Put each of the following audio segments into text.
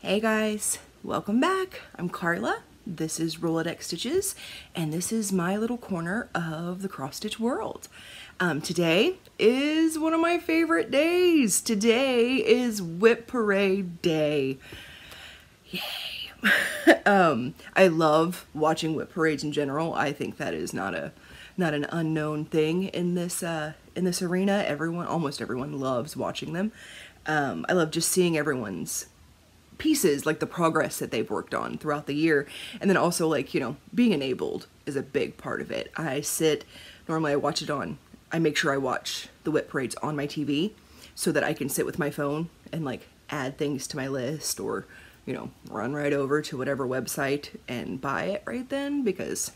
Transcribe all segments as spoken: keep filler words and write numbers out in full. Hey guys, welcome back. I'm Carla, this is Rolodex Stitches, and this is my little corner of the cross stitch world. Um, today is one of my favorite days. Today is Whip Parade Day. Yay. um, I love watching whip parades in general. I think that is not a not an unknown thing in this uh, in this arena. Everyone, almost everyone loves watching them. Um, I love just seeing everyone's pieces, like the progress that they've worked on throughout the year. And then also, like, you know, being enabled is a big part of it. I sit, normally I watch it on, I make sure I watch the whip parades on my T V so that I can sit with my phone and like add things to my list or, you know, run right over to whatever website and buy it right then, because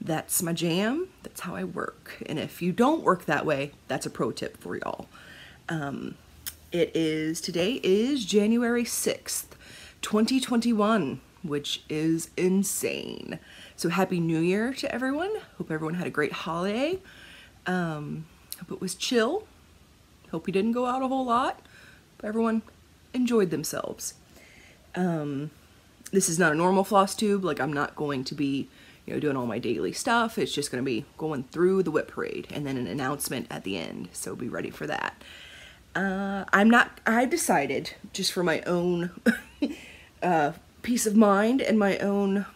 that's my jam. That's how I work. And if you don't work that way, that's a pro tip for y'all. Um, It is, today is January sixth, twenty twenty-one, which is insane. So happy New Year to everyone. Hope everyone had a great holiday. Um, hope it was chill. Hope you didn't go out a whole lot. But everyone enjoyed themselves. Um, this is not a normal floss tube. Like, I'm not going to be, you know, doing all my daily stuff. It's just going to be going through the whip parade and then an announcement at the end. So be ready for that. Uh, I'm not, I decided, just for my own uh, peace of mind and my own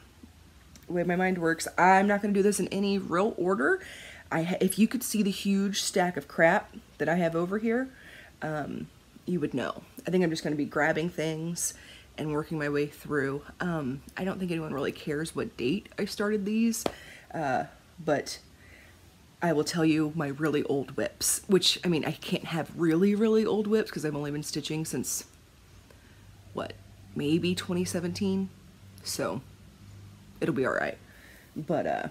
way my mind works, I'm not going to do this in any real order. I ha if you could see the huge stack of crap that I have over here, um, you would know. I think I'm just going to be grabbing things and working my way through. Um, I don't think anyone really cares what date I started these, uh, but I will tell you my really old whips, which, I mean, I can't have really, really old whips because I've only been stitching since, what, maybe twenty seventeen? So it'll be all right. But uh,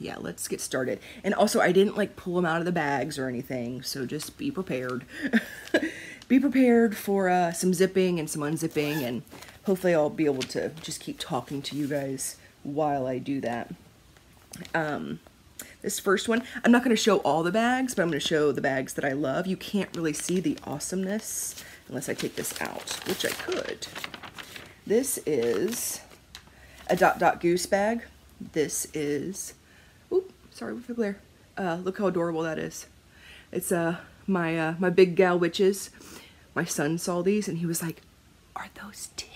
yeah, let's get started. And also, I didn't like pull them out of the bags or anything, so just be prepared. Be prepared for uh, some zipping and some unzipping, and hopefully I'll be able to just keep talking to you guys while I do that. Um... This first one, I'm not going to show all the bags, but I'm going to show the bags that I love. You can't really see the awesomeness unless I take this out, which I could. This is a Dot Dot Goose bag. This is, oop, sorry with the glare. Uh, look how adorable that is. It's uh, my, uh, my big gal witches. My son saw these and he was like, are those titties?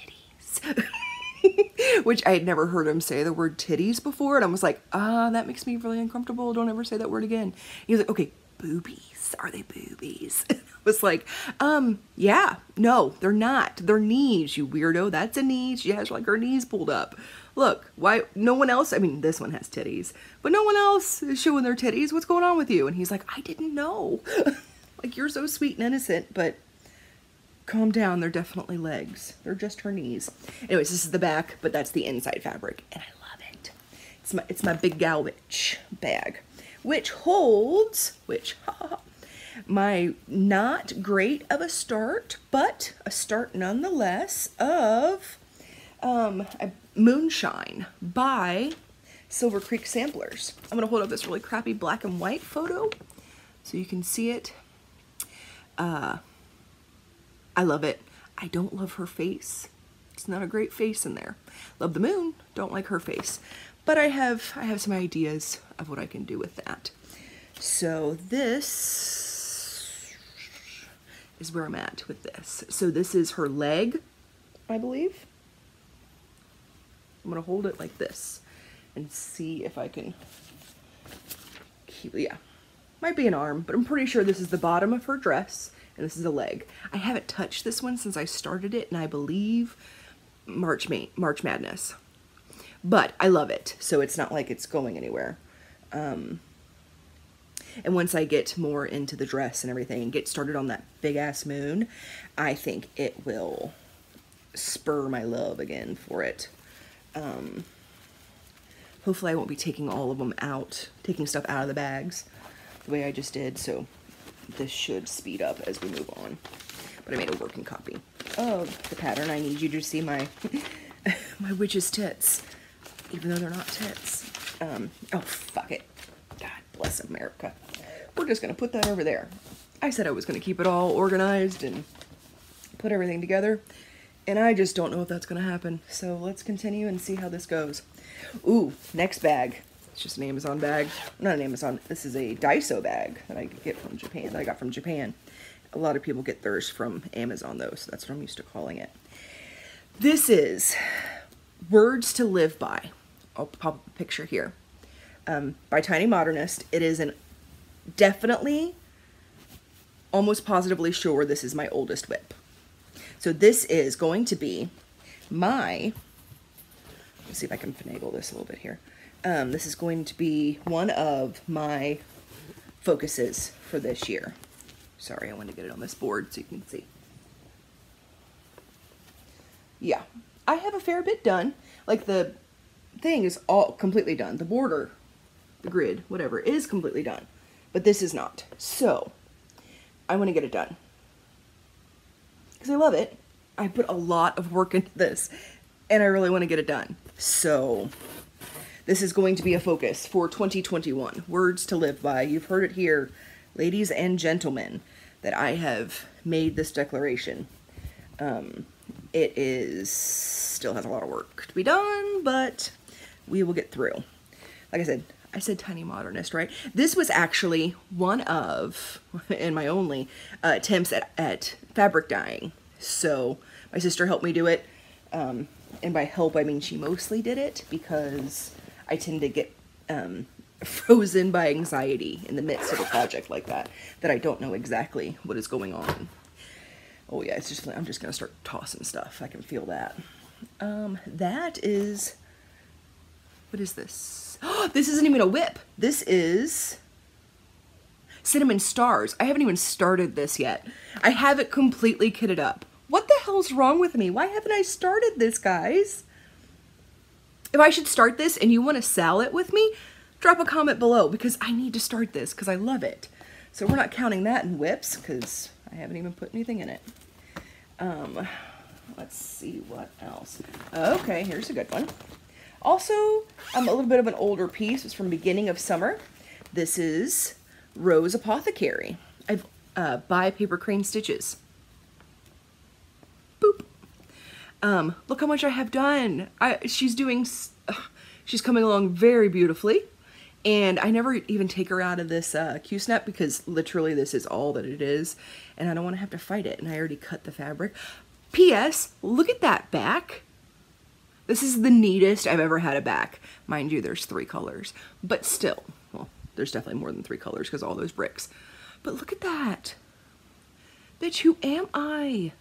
Which I had never heard him say the word titties before, and I was like, ah, oh, that makes me really uncomfortable. Don't ever say that word again. And he was like, okay, boobies. Are they boobies? I was like, um, yeah, no, they're not. They're knees, you weirdo. That's a knee. She has like her knees pulled up. Look, why no one else? I mean, this one has titties, but no one else is showing their titties. What's going on with you? And he's like, I didn't know. Like, you're so sweet and innocent, but calm down, they're definitely legs. They're just her knees. Anyways, this is the back, but that's the inside fabric, and I love it. It's my, it's my big gal witch bag, which holds, which, my not great of a start, but a start nonetheless of um, a Moonshine by Silver Creek Samplers. I'm gonna hold up this really crappy black and white photo so you can see it. Uh, I love it. I don't love her face. It's not a great face in there. Love the moon, don't like her face. But I have I have some ideas of what I can do with that. So this is where I'm at with this. So this is her leg, I believe. I'm gonna hold it like this and see if I can keep, yeah. Might be an arm, but I'm pretty sure this is the bottom of her dress. And this is a leg. I haven't touched this one since I started it, and I believe March May, March Madness. But I love it, so it's not like it's going anywhere. Um, and once I get more into the dress and everything and get started on that big-ass moon, I think it will spur my love again for it. Um, hopefully I won't be taking all of them out, taking stuff out of the bags the way I just did, so this should speed up as we move on. But I made a working copy of the pattern. I need you to see my my witch's tits, even though they're not tits. Um, oh, fuck it. God bless America. We're just going to put that over there. I said I was going to keep it all organized and put everything together, And I just don't know if that's going to happen. So let's continue and see how this goes. Ooh, next bag. It's just an Amazon bag. Not an Amazon. This is a Daiso bag that I get from Japan, that I got from Japan. A lot of people get theirs from Amazon, though, so that's what I'm used to calling it. This is Words to Live By. I'll pop up a picture here. Um, by Tiny Modernist. It is an definitely, almost positively sure this is my oldest whip. So this is going to be my, let's see if I can finagle this a little bit here. Um, this is going to be one of my focuses for this year. Sorry, I wanted to get it on this board so you can see. Yeah, I have a fair bit done. Like the thing is all completely done. The border, the grid, whatever, is completely done. But this is not. So I want to get it done because I love it. I put a lot of work into this and I really want to get it done. So this is going to be a focus for twenty twenty-one. Words to Live By. You've heard it here, ladies and gentlemen, that I have made this declaration. Um, it is still has a lot of work to be done, but we will get through. Like I said, I said Tiny Modernist, right? This was actually one of, and my only, uh, attempts at, at fabric dyeing. So my sister helped me do it. Um, and by help, I mean she mostly did it because I tend to get um, frozen by anxiety in the midst of a project like that, that I don't know exactly what is going on. Oh yeah, it's just, I'm just gonna start tossing stuff. I can feel that. Um, that is, what is this? Oh, this isn't even a whip. This is Cinnamon Stars. I haven't even started this yet. I have it completely kitted up. What the hell's wrong with me? Why haven't I started this, guys? If I should start this and you want to sell it with me, drop a comment below because I need to start this because I love it. So we're not counting that in whips because I haven't even put anything in it. Um, let's see what else. Okay, here's a good one. Also, um, a little bit of an older piece. It's from beginning of summer. This is Rose Apothecary. I've uh, by Paper Crane Stitches. Boop. Um, look how much I have done. I, she's doing. Uh, she's coming along very beautifully, and I never even take her out of this uh, Q-snap because literally this is all that it is, and I don't want to have to fight it. And I already cut the fabric. P S. Look at that back. This is the neatest I've ever had a back. Mind you, there's three colors, but still, well, there's definitely more than three colors because all those bricks. But look at that. Bitch, who am I?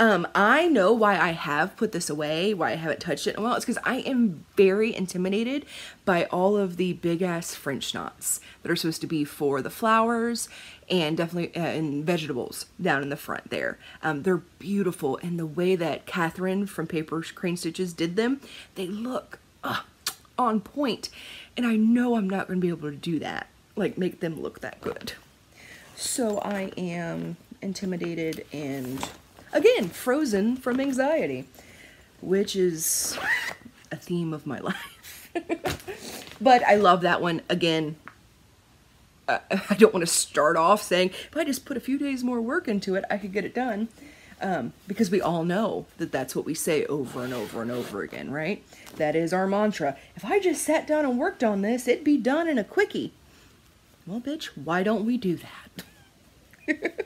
Um, I know why I have put this away, why I haven't touched it in a while. It's because I am very intimidated by all of the big ass French knots that are supposed to be for the flowers and definitely uh, and vegetables down in the front there. Um, they're beautiful, and the way that Catherine from Paper Crane Stitches did them, they look uh, on point. And I know I'm not going to be able to do that, like make them look that good. So I am intimidated and, again, frozen from anxiety, which is a theme of my life. But I love that one. Again, Uh, I don't want to start off saying, if I just put a few days more work into it, I could get it done. Um, because we all know that that's what we say over and over and over again, right? That is our mantra. If I just sat down and worked on this, it'd be done in a quickie. Well, bitch, why don't we do that?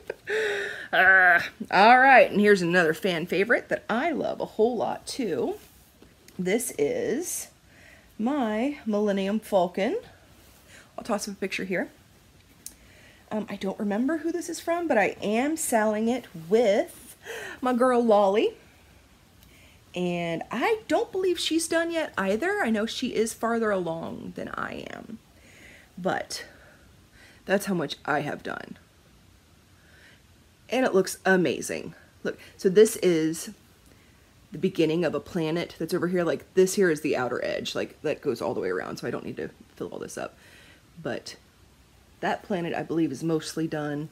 uh, all right, and here's another fan favorite that I love a whole lot, too. This is my Millennium Falcon. I'll toss up a picture here. Um, I don't remember who this is from, but I am selling it with my girl Lolly. And I don't believe she's done yet either. I know she is farther along than I am. But that's how much I have done. And it looks amazing. Look, so this is the beginning of a planet that's over here. Like this here is the outer edge. Like that goes all the way around, so I don't need to fill all this up. But that planet, I believe, is mostly done.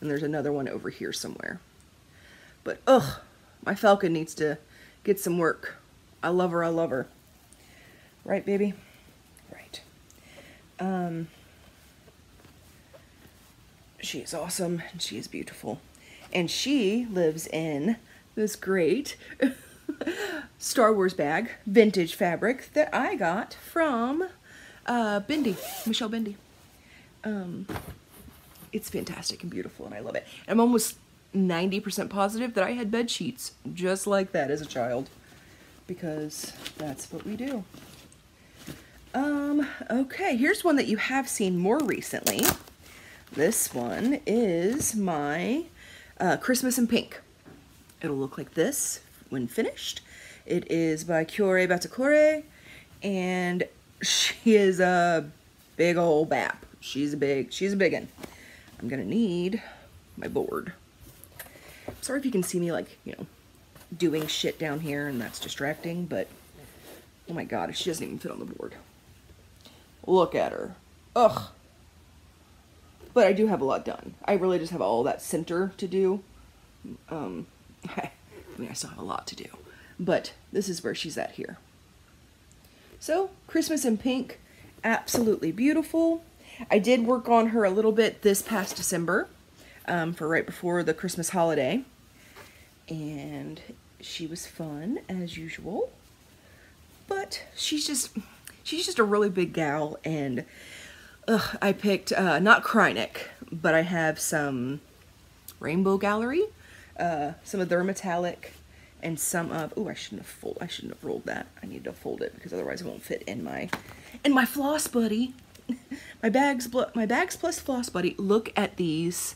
And there's another one over here somewhere. But, ugh, my Falcon needs to get some work. I love her, I love her. Right, baby? Right. Um, she is awesome, and she is beautiful. And she lives in this great Star Wars bag, vintage fabric, that I got from uh, Bindi, Michelle Bindi. Um, it's fantastic and beautiful and I love it. I'm almost ninety percent positive that I had bed sheets just like that as a child, because that's what we do. Um, okay, here's one that you have seen more recently. This one is my uh, Christmas in Pink. It'll look like this when finished. It is by Cuore e Batticuore, and she is a big old bap. She's a big, she's a biggin. I'm gonna need my board. I'm sorry if you can see me, like, you know, doing shit down here and that's distracting, but oh my god, she doesn't even fit on the board. Look at her. Ugh. But I do have a lot done. I really just have all that center to do. Um, I mean, I still have a lot to do. But this is where she's at here. So, Christmas in Pink. Absolutely beautiful. I did work on her a little bit this past December, um, for right before the Christmas holiday. And she was fun, as usual. But she's just, she's just a really big gal, and ugh, I picked, uh, not Kreinik, but I have some Rainbow Gallery, uh, some of their metallic, and some of, oh, I shouldn't have fold, I shouldn't have rolled that. I need to fold it, because otherwise it won't fit in my, in my Floss Buddy. My bags, my Bags Plus Floss Buddy. Look at these.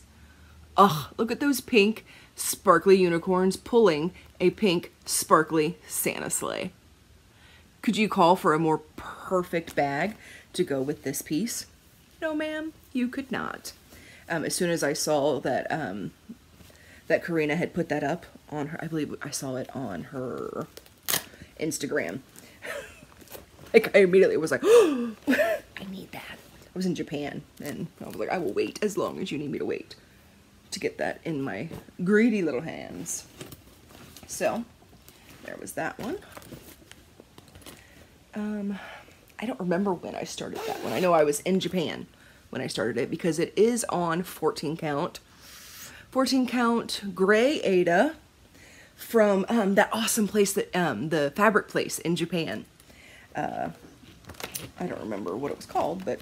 Ugh, look at those pink sparkly unicorns pulling a pink sparkly Santa sleigh. Could you call for a more perfect bag to go with this piece? No, ma'am, you could not. Um, as soon as I saw that um, that Karina had put that up on her, I believe I saw it on her Instagram. Like, I immediately was like, oh, I need that. I was in Japan, and I was like, I will wait as long as you need me to wait to get that in my greedy little hands. So, there was that one. Um, I don't remember when I started that one. I know I was in Japan when I started it, because it is on fourteen count. fourteen count gray Ada from um, that awesome place, that um, the fabric place in Japan. Uh, I don't remember what it was called, but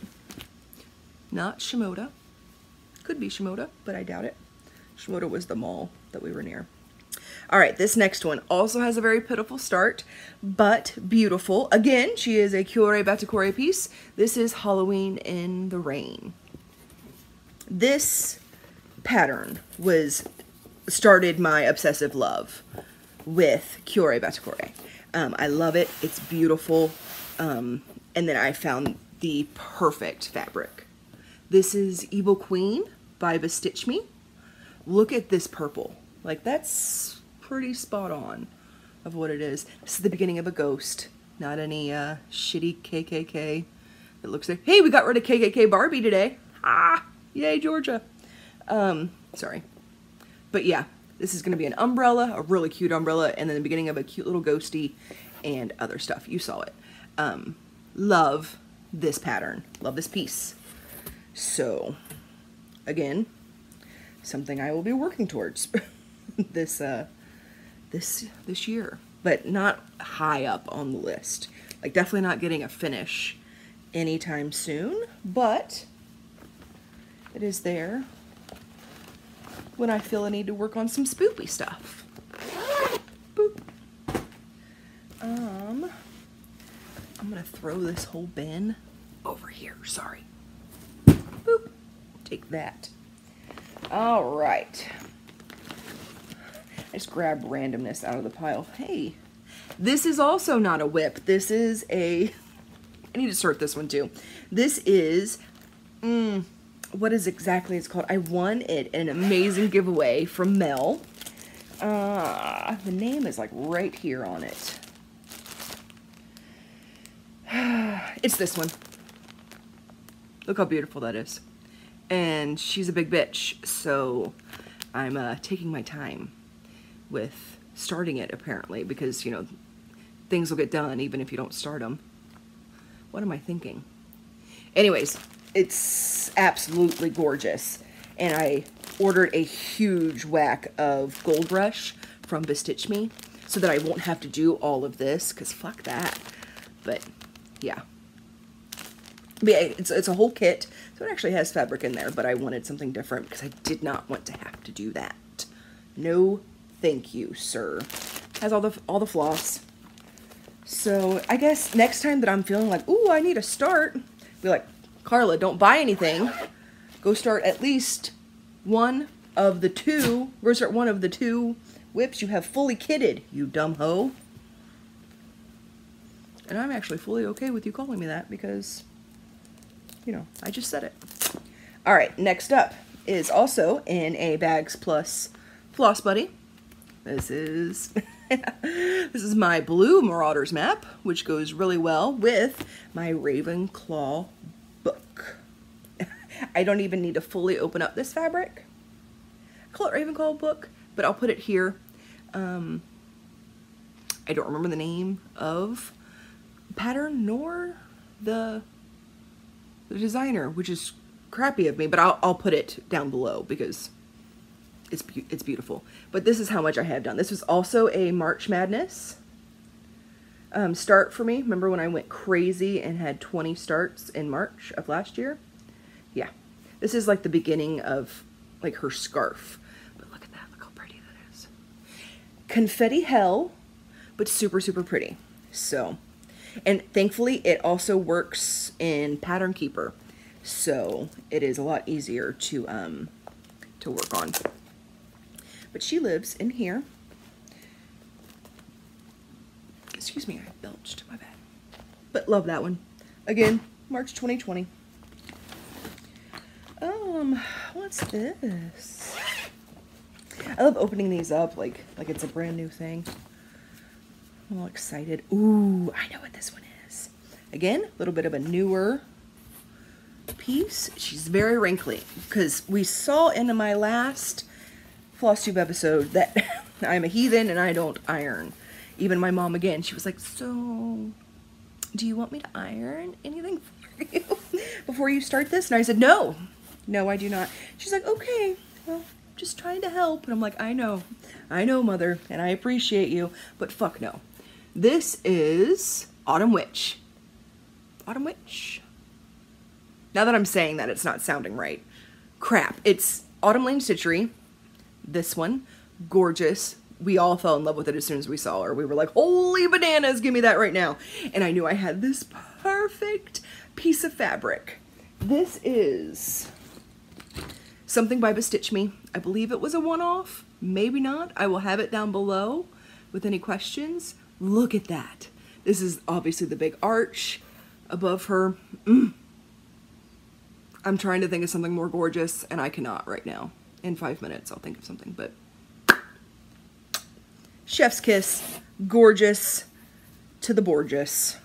not Shimoda. Could be Shimoda, but I doubt it. Shimoda was the mall that we were near. All right, this next one also has a very pitiful start, but beautiful. Again, she is a Cuore e Batticuore piece. This is Halloween in the Rain. This pattern was started my obsessive love with Cuore e Batticuore. Um, I love it. It's beautiful. Um, and then I found the perfect fabric. This is Evil Queen by BeStitchMe. Look at this purple. Like, that's pretty spot on of what it is. This is the beginning of a ghost. Not any uh, shitty K K K that looks like, hey, we got rid of K K K Barbie today. Ah, yay, Georgia. Um, sorry. But yeah, this is going to be an umbrella, a really cute umbrella, and then the beginning of a cute little ghosty and other stuff. You saw it. Um, love this pattern. Love this piece. So, again, something I will be working towards. This uh this this year, but not high up on the list. Like, definitely not getting a finish anytime soon, but it is there when I feel I need to work on some spoopy stuff. Boop. Um I'm gonna throw this whole bin over here, sorry. Boop. Take that. All right. I just grabbed randomness out of the pile. Hey, this is also not a whip. This is a, I need to sort this one too. This is, mm, what is exactly it's called? I won it in an amazing giveaway from Mel. Uh, the name is like right here on it. It's this one. Look how beautiful that is. And she's a big bitch, so I'm uh, taking my time with starting it, apparently, because, you know, things will get done even if you don't start them. What am I thinking? Anyways, it's absolutely gorgeous, and I ordered a huge whack of Gold Rush from BeStitchMe so that I won't have to do all of this, because fuck that. But yeah. But yeah, it's, it's a whole kit, so it actually has fabric in there, but I wanted something different because I did not want to have to do that. No thank you, sir. Has all the all the floss. So I guess next time that I'm feeling like, ooh, I need a start, be like, Carla, don't buy anything. Go start at least one of the two, go start one of the two whips you have fully kitted, you dumb hoe. And I'm actually fully okay with you calling me that because, you know, I just said it. All right, next up is also in a Bags Plus Floss Buddy. This is, this is my blue Marauders map, which goes really well with my Ravenclaw book. I don't even need to fully open up this fabric. I call it Ravenclaw book, but I'll put it here. Um, I don't remember the name of Pattern nor the, the designer, which is crappy of me, but I'll, I'll put it down below because It's, be it's beautiful. But this is how much I have done. This was also a March Madness um, start for me. Remember when I went crazy and had twenty starts in March of last year? Yeah. This is like the beginning of like her scarf. But look at that. Look how pretty that is. Confetti hell, but super, super pretty. So, and thankfully it also works in Pattern Keeper. So it is a lot easier to, um, to work on. But she lives in here. Excuse me, I belched, my bad. But love that one. Again, March twenty twenty. Um, what's this? I love opening these up like, like it's a brand new thing. I'm all excited. Ooh, I know what this one is. Again, a little bit of a newer piece. She's very wrinkly because we saw in my last Floss Tube episode that I'm a heathen and I don't iron. Even my mom, again, she was like, so do you want me to iron anything for you before you start this? And I said, no, no, I do not. She's like, okay, well, just trying to help. And I'm like, I know, I know, mother, and I appreciate you, but fuck no. This is Autumn Witch. Autumn Witch. Now that I'm saying that, it's not sounding right. Crap. It's Autumn Lane Stitchery. This one, gorgeous. We all fell in love with it as soon as we saw her. We were like, holy bananas, give me that right now. And I knew I had this perfect piece of fabric. This is something by BeStitchMe. I believe it was a one-off, maybe not. I will have it down below with any questions. Look at that. This is obviously the big arch above her. Mm. I'm trying to think of something more gorgeous and I cannot right now. In five minutes, I'll think of something, but chef's kiss, gorgeous to the gorgeous.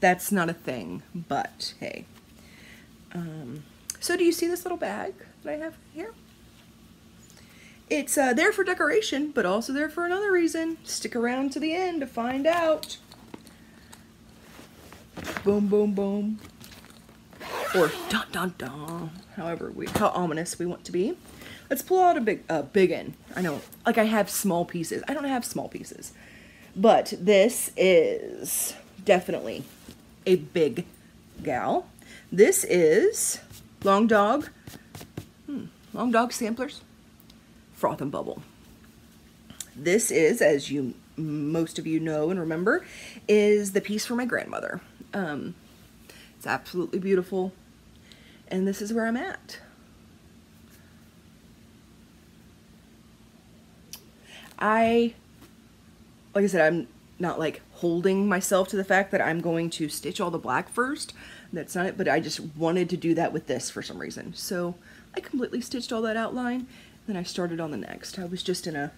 That's not a thing, but hey. Um, so do you see this little bag that I have here? It's uh, there for decoration, but also there for another reason. Stick around to the end to find out. Boom, boom, boom. Or dun, dun, dun. However, we, how ominous we want to be. Let's pull out a big, a uh, big end. I know, like I have small pieces. I don't have small pieces, but this is definitely a big gal. This is Long Dog, hmm, Long Dog Samplers, Froth and Bubble. This is, as you, most of you know and remember, is the piece for my grandmother. Um, it's absolutely beautiful. And this is where I'm at. I, like I said, I'm not like holding myself to the fact that I'm going to stitch all the black first. That's not it, but I just wanted to do that with this for some reason. So I completely stitched all that outline. Then I started on the next. I was just in a,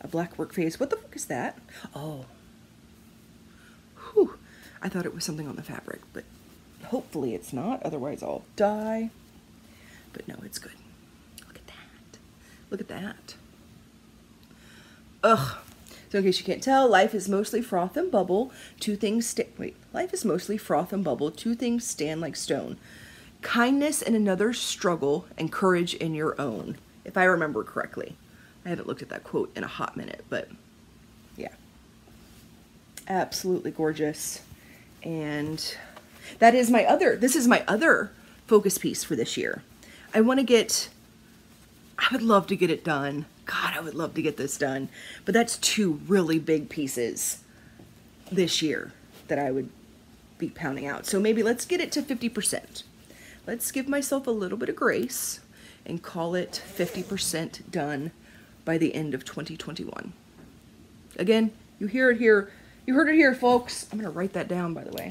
a black work phase. What the fuck is that? Oh, whew. I thought it was something on the fabric, but hopefully it's not. Otherwise I'll die, but no, it's good. Look at that. Look at that. Ugh. So in case you can't tell, life is mostly froth and bubble. Two things stand. Wait, life is mostly froth and bubble. Two things stand like stone. Kindness in another's struggle and courage in your own. If I remember correctly, I haven't looked at that quote in a hot minute, but absolutely gorgeous. And that is my other, this is my other focus piece for this year. I want to get, I would love to get it done. God, I would love to get this done. But that's two really big pieces this year that I would be pounding out. So maybe let's get it to fifty percent. Let's give myself a little bit of grace and call it fifty percent done by the end of twenty twenty-one. Again, you hear it here. You heard it here, folks. I'm going to write that down, by the way.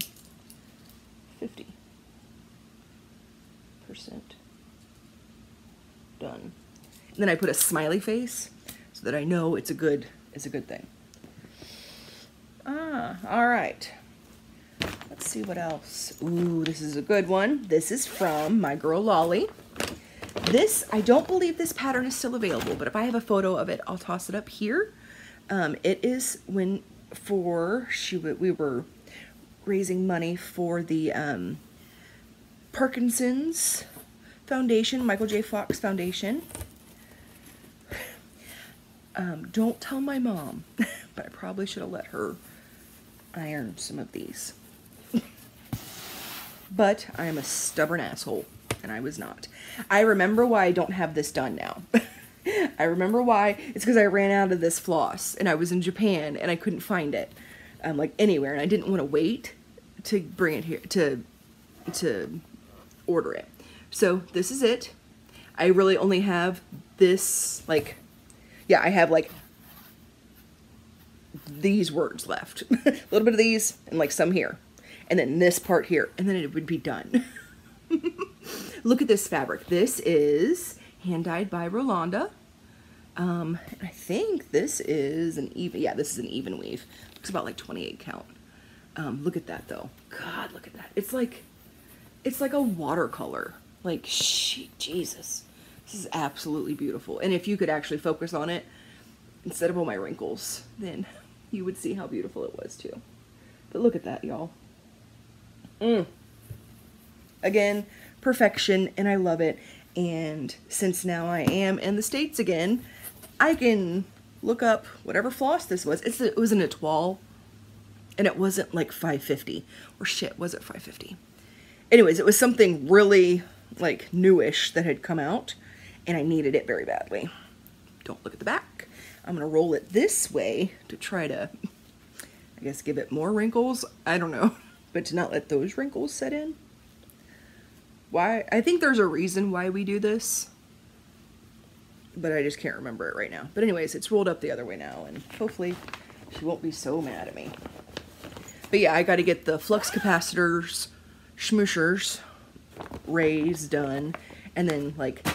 fifty percent done. And then I put a smiley face so that I know it's a good, it's a good thing. Ah, all right. Let's see what else. Ooh, this is a good one. This is from my girl Lolly. This, I don't believe this pattern is still available, but if I have a photo of it, I'll toss it up here. Um, it is when for she we were raising money for the um, Parkinson's Foundation, Michael J. Fox Foundation. Um, don't tell my mom, but I probably should have let her iron some of these. But I am a stubborn asshole, and I was not. I remember why I don't have this done now. I remember why. It's because I ran out of this floss, and I was in Japan, and I couldn't find it, um, like anywhere, and I didn't want to wait to bring it here to to order it. So this is it. I really only have this, like, yeah, I have like these words left, a little bit of these, and like some here, and then this part here, and then it would be done. Look at this fabric. This is hand dyed by Rolanda. Um, I think this is an even, yeah, this is an even weave. Looks about like twenty-eight count. Um, look at that though. God, look at that. It's like, it's like a watercolor. Like, she, Jesus, this is absolutely beautiful. And if you could actually focus on it instead of all my wrinkles, then you would see how beautiful it was too. But look at that, y'all. Mm. Again, perfection, and I love it. And since now I am in the States again, I can look up whatever floss this was. It's a, it was an étoile, and it wasn't like five fifty. Or shit, was it five fifty? Anyways, it was something really like newish that had come out, and I needed it very badly. Don't look at the back. I'm gonna roll it this way to try to, I guess, give it more wrinkles. I don't know, but to not let those wrinkles set in. Why? I think there's a reason why we do this, but I just can't remember it right now. But anyways, it's rolled up the other way now, and hopefully she won't be so mad at me. But yeah, I got to get the flux capacitors, schmooshers, rays done, and then like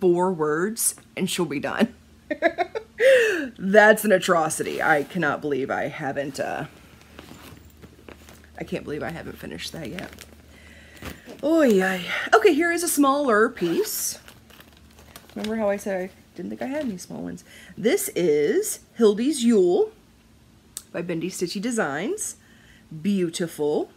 four words, and she'll be done. That's an atrocity. I cannot believe I haven't, uh, I can't believe I haven't finished that yet. Oh yeah. Okay, here is a smaller piece. Remember how I said I didn't think I had any small ones? This is Hildy's Yule by Bendy Stitchy Designs. Beautiful.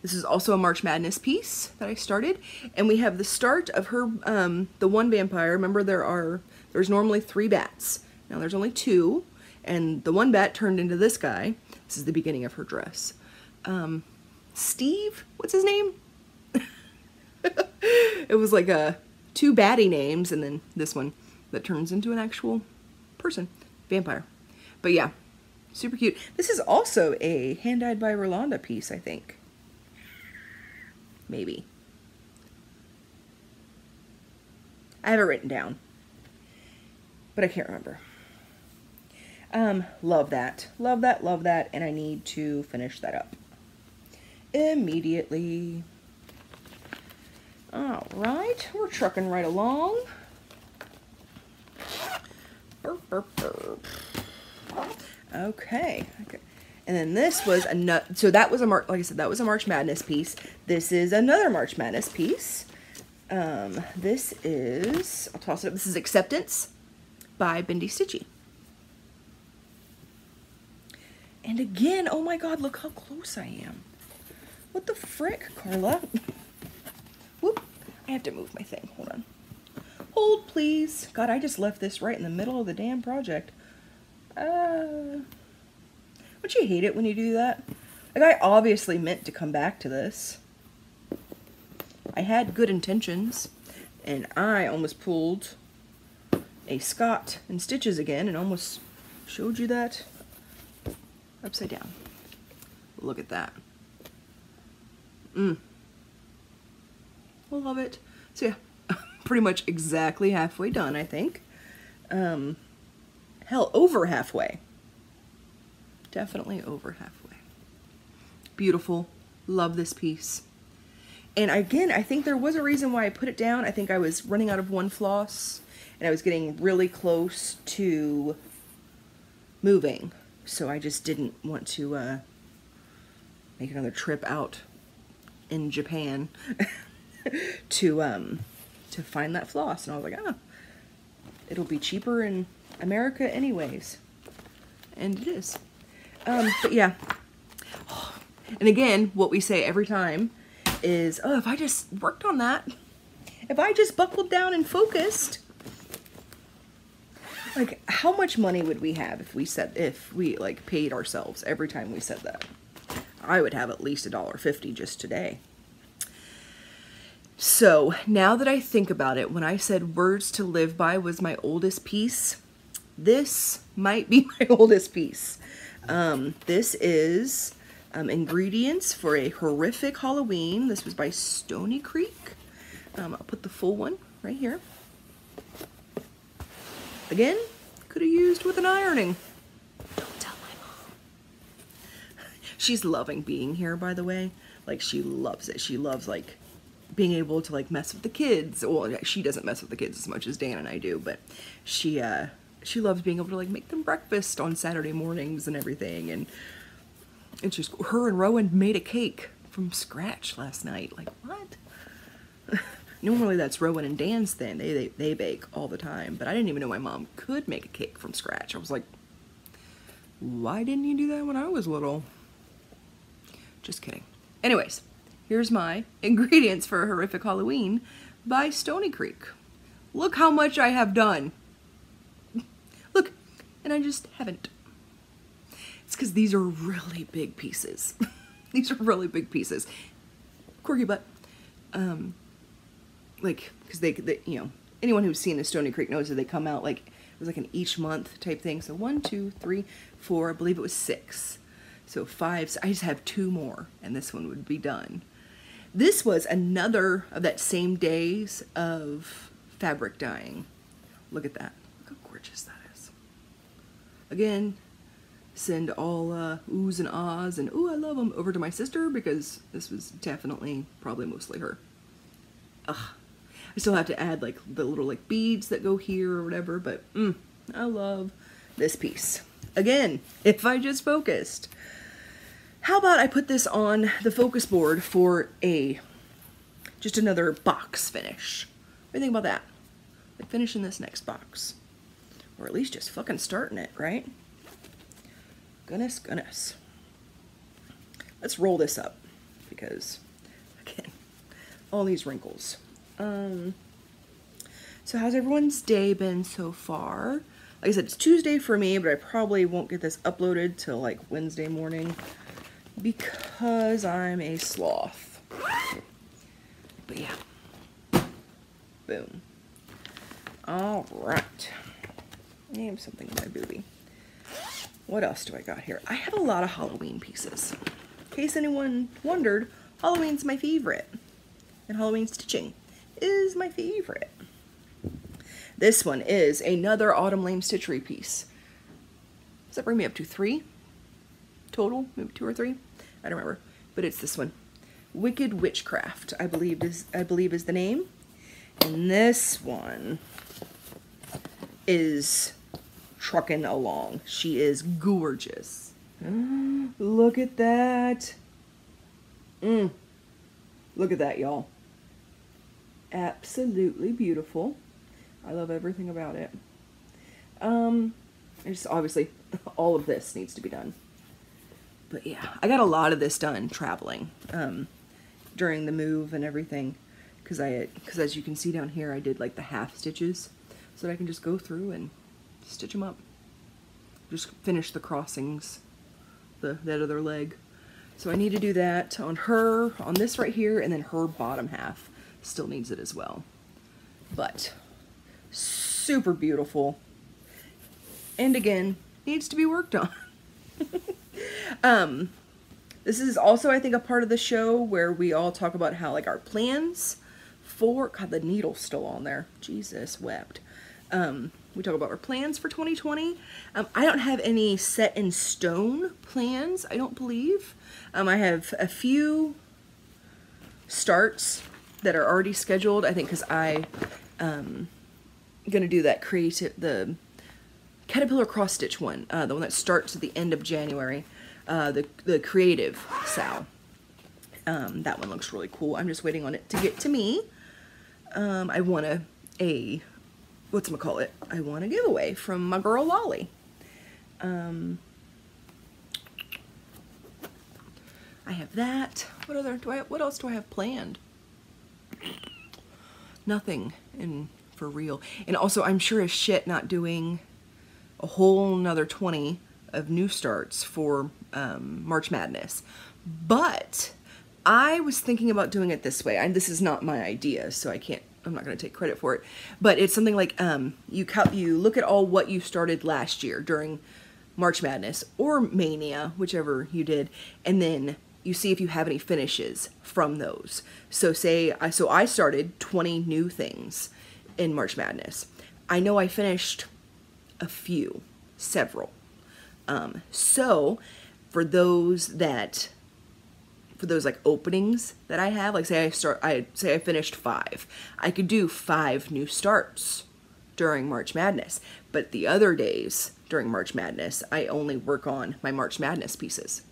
This is also a March Madness piece that I started, and we have the start of her, um, the one vampire. Remember, there are there's normally three bats. Now there's only two, and the one bat turned into this guy. This is the beginning of her dress. Um, Steve, what's his name? It was like a two baddie names, and then this one that turns into an actual person, vampire. But yeah, super cute. This is also a hand dyed by Rolanda piece, I think. Maybe. I have it written down, but I can't remember. Um, love that, love that, love that, and I need to finish that up immediately. All right, we're trucking right along. Burp, burp, burp. Okay. Okay. And then this was another, so that was a March, like I said, that was a March Madness piece. This is another March Madness piece. Um, this is, I'll toss it up, this is Acceptance by Bendy Stitchy. And again, oh my God, look how close I am. What the frick, Carla? Whoop, I have to move my thing, hold on. Hold, please. God, I just left this right in the middle of the damn project. Uh... Don't you hate it when you do that? Like, I obviously meant to come back to this. I had good intentions, and I almost pulled a Scott and Stitches again and almost showed you that upside down. Look at that. Mmm. Love it. So yeah, pretty much exactly halfway done, I think. Um, hell, over halfway. Definitely over halfway. Beautiful. Love this piece. And again, I think there was a reason why I put it down. I think I was running out of one floss and I was getting really close to moving. So I just didn't want to uh, make another trip out in Japan to um, to find that floss. And I was like, ah, it'll be cheaper in America anyways. And it is. Um, but yeah. And again, what we say every time is, oh, if I just worked on that, if I just buckled down and focused, like, how much money would we have if we said, if we like paid ourselves every time we said that? I would have at least a dollar fifty just today. So now that I think about it, when I said Words to Live By was my oldest piece, this might be my oldest piece. Um, this is Um, Ingredients for a Horrific Halloween. This was by Stoney Creek. Um, I'll put the full one right here. Again, could have used with an ironing. Don't tell my mom. She's loving being here, by the way. Like, she loves it. She loves, like, being able to, like, mess with the kids. Well, she doesn't mess with the kids as much as Dan and I do, but she, uh, she loves being able to, like, make them breakfast on Saturday mornings and everything, and It's just, her and Rowan made a cake from scratch last night. Like, what? Normally that's Rowan and Dan's thing. They, they they bake all the time. But I didn't even know my mom could make a cake from scratch. I was like, why didn't you do that when I was little? Just kidding. Anyways, here's my Ingredients for a Horrific Halloween by Stoney Creek. Look how much I have done. Look, and I just haven't. It's because these are really big pieces. These are really big pieces. Corgi butt. Um, like, because they, they, you know, anyone who's seen the Stoney Creek knows that they come out like, it was like an each month type thing. So one, two, three, four, I believe it was six. So five, so I just have two more and this one would be done. This was another of that same days of fabric dyeing. Look at that. Look how gorgeous that is. Again, send all uh, oohs and ahs and ooh, I love them over to my sister because this was definitely probably mostly her. Ugh. I still have to add like the little like beads that go here or whatever, but mm, I love this piece. Again, if I just focused. How about I put this on the focus board for a, just another box finish? What do you think about that? Like finishing this next box. Or at least just fucking starting it, right? Goodness, goodness. Let's roll this up because, again, all these wrinkles. Um, so how's everyone's day been so far? Like I said, it's Tuesday for me, but I probably won't get this uploaded till like Wednesday morning because I'm a sloth. But yeah. Boom. All right. Name something in my booby. What else do I got here? I have a lot of Halloween pieces. In case anyone wondered, Halloween's my favorite. And Halloween stitching is my favorite. This one is another Autumn Lane Stitchery piece. Does that bring me up to three? Total? Maybe two or three? I don't remember. But it's this one. Wicked Witchcraft, I believe is, I believe is the name. And this one is trucking along. She is gorgeous. Look at that. Mm. Look at that, y'all. Absolutely beautiful. I love everything about it. Um, just obviously all of this needs to be done. But yeah, I got a lot of this done traveling um, during the move and everything because I, because as you can see down here, I did like the half stitches so that I can just go through and stitch them up. Just finish the crossings the, that other leg. So I need to do that on her, on this right here, and then her bottom half still needs it as well. But super beautiful. And again, needs to be worked on. um, this is also, I think, a part of the show where we all talk about how, like, our plans for, God, the needle's still on there. Jesus wept. Um, we talk about our plans for twenty twenty. Um, I don't have any set in stone plans, I don't believe. Um, I have a few starts that are already scheduled, I think, because I um, going to do that creative, the Caterpillar cross stitch one, uh, the one that starts at the end of January, uh, the, the creative sow. Um, that one looks really cool. I'm just waiting on it to get to me. Um, I want a, a whatchamacallit, I want a giveaway from my girl Lolly. Um, I have that. What other, do I, what else do I have planned? Nothing in, for real. And also I'm sure as shit not doing a whole nother twenty of new starts for um, March Madness. But I was thinking about doing it this way. I, this is not my idea, so I can't, I'm not gonna take credit for it. But it's something like um, you, you look at all what you started last year during March Madness or Mania, whichever you did, and then you see if you have any finishes from those. So say, I, so I started twenty new things in March Madness. I know I finished a few, several. Um, so for those that, for those like openings that I have, like say I start, I say I finished five, I could do five new starts during March Madness. But the other days during March Madness, I only work on my March Madness pieces.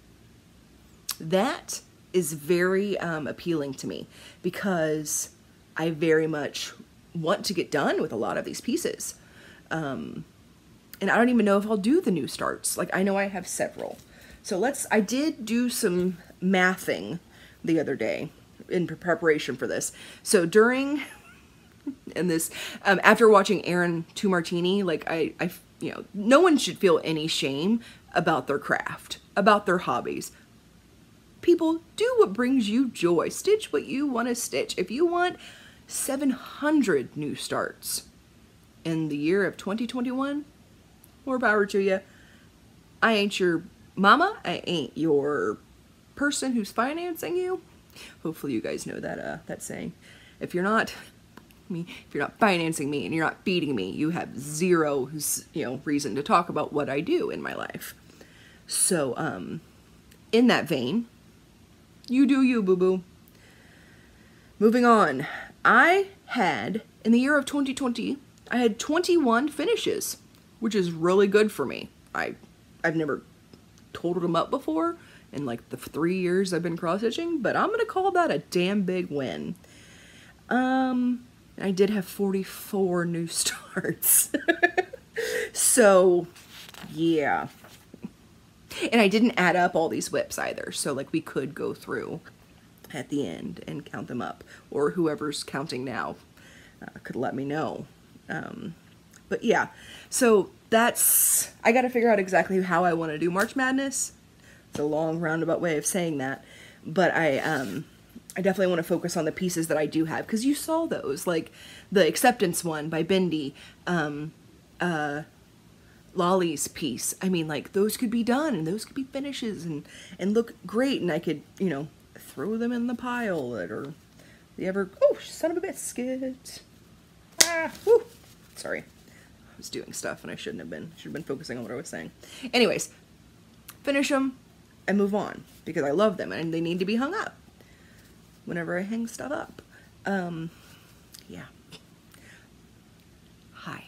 That is very um, appealing to me because I very much want to get done with a lot of these pieces. Um, And I don't even know if I'll do the new starts. Like, I know I have several. So let's, I did do some mathing the other day in preparation for this. So during, and this, um, after watching Aaron Tumartini, like I, I, you know, no one should feel any shame about their craft, about their hobbies. People, do what brings you joy. Stitch what you want to stitch. If you want seven hundred new starts in the year of twenty twenty-one, more power to you. I ain't your mama. I ain't your person who's financing you. Hopefully you guys know that uh, that saying. If you're not me, if you're not financing me and you're not feeding me, you have zero, you know, reason to talk about what I do in my life. So, um, in that vein, you do you, boo boo. Moving on, I had in the year of twenty twenty, I had twenty-one finishes, which is really good for me. I, I've never totaled them up before in like the three years I've been cross-stitching, but I'm gonna call that a damn big win. Um, I did have forty-four new starts. So, yeah. And I didn't add up all these whips either, so like we could go through at the end and count them up, or whoever's counting now uh, could let me know. Um, But yeah, so that's, I got to figure out exactly how I want to do March Madness. It's a long roundabout way of saying that. But I, um, I definitely want to focus on the pieces that I do have. Because you saw those, like the Acceptance one by Bendy, um, uh, Lolly's piece. I mean, like those could be done and those could be finishes and, and look great. And I could, you know, throw them in the pile or the ever, oh, son of a biscuit. Ah, woo, sorry. Was doing stuff and I shouldn't have been. Should have been focusing on what I was saying. Anyways, finish them and move on because I love them and they need to be hung up whenever I hang stuff up. Um, yeah. Hi.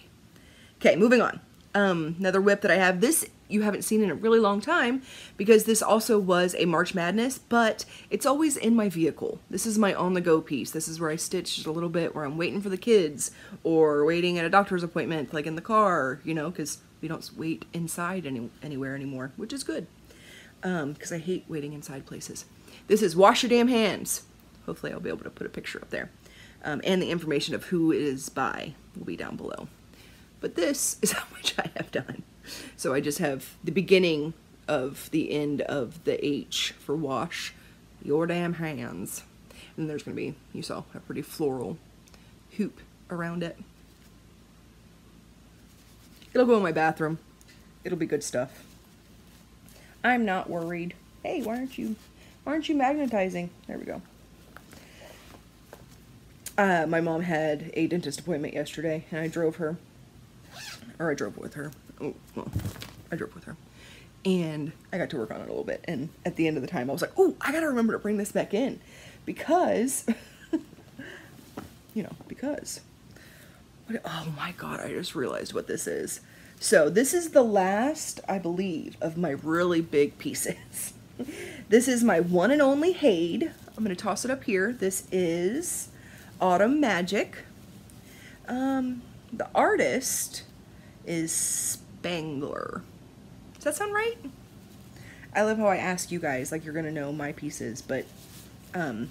Okay, moving on. Um, another whip that I have. This you haven't seen in a really long time because this also was a March Madness, but it's always in my vehicle. This is my on-the-go piece. This is where I stitch just a little bit, where I'm waiting for the kids or waiting at a doctor's appointment, like in the car, you know, because we don't wait inside any anywhere anymore, which is good because um, I hate waiting inside places. This is Wash Your Damn Hands. Hopefully I'll be able to put a picture up there. Um, and the information of who it is by will be down below. But this is how much I have done. So I just have the beginning of the end of the H for wash your damn hands. And there's gonna be, you saw, a pretty floral hoop around it. It'll go in my bathroom. It'll be good stuff. I'm not worried. Hey, why aren't you, why aren't you magnetizing? There we go. Uh, my mom had a dentist appointment yesterday, and I drove her, or I drove with her. Oh, well, I drove with her, and I got to work on it a little bit. And at the end of the time, I was like, "Oh, I gotta remember to bring this back in," because, you know, because. What, oh my God! I just realized what this is. So this is the last, I believe, of my really big pieces. This is my one and only Hade. I'm gonna toss it up here. This is Autumn Magic. Um, the artist is Spangler. Does that sound right? I love how I ask you guys, like you're gonna know my pieces, but um,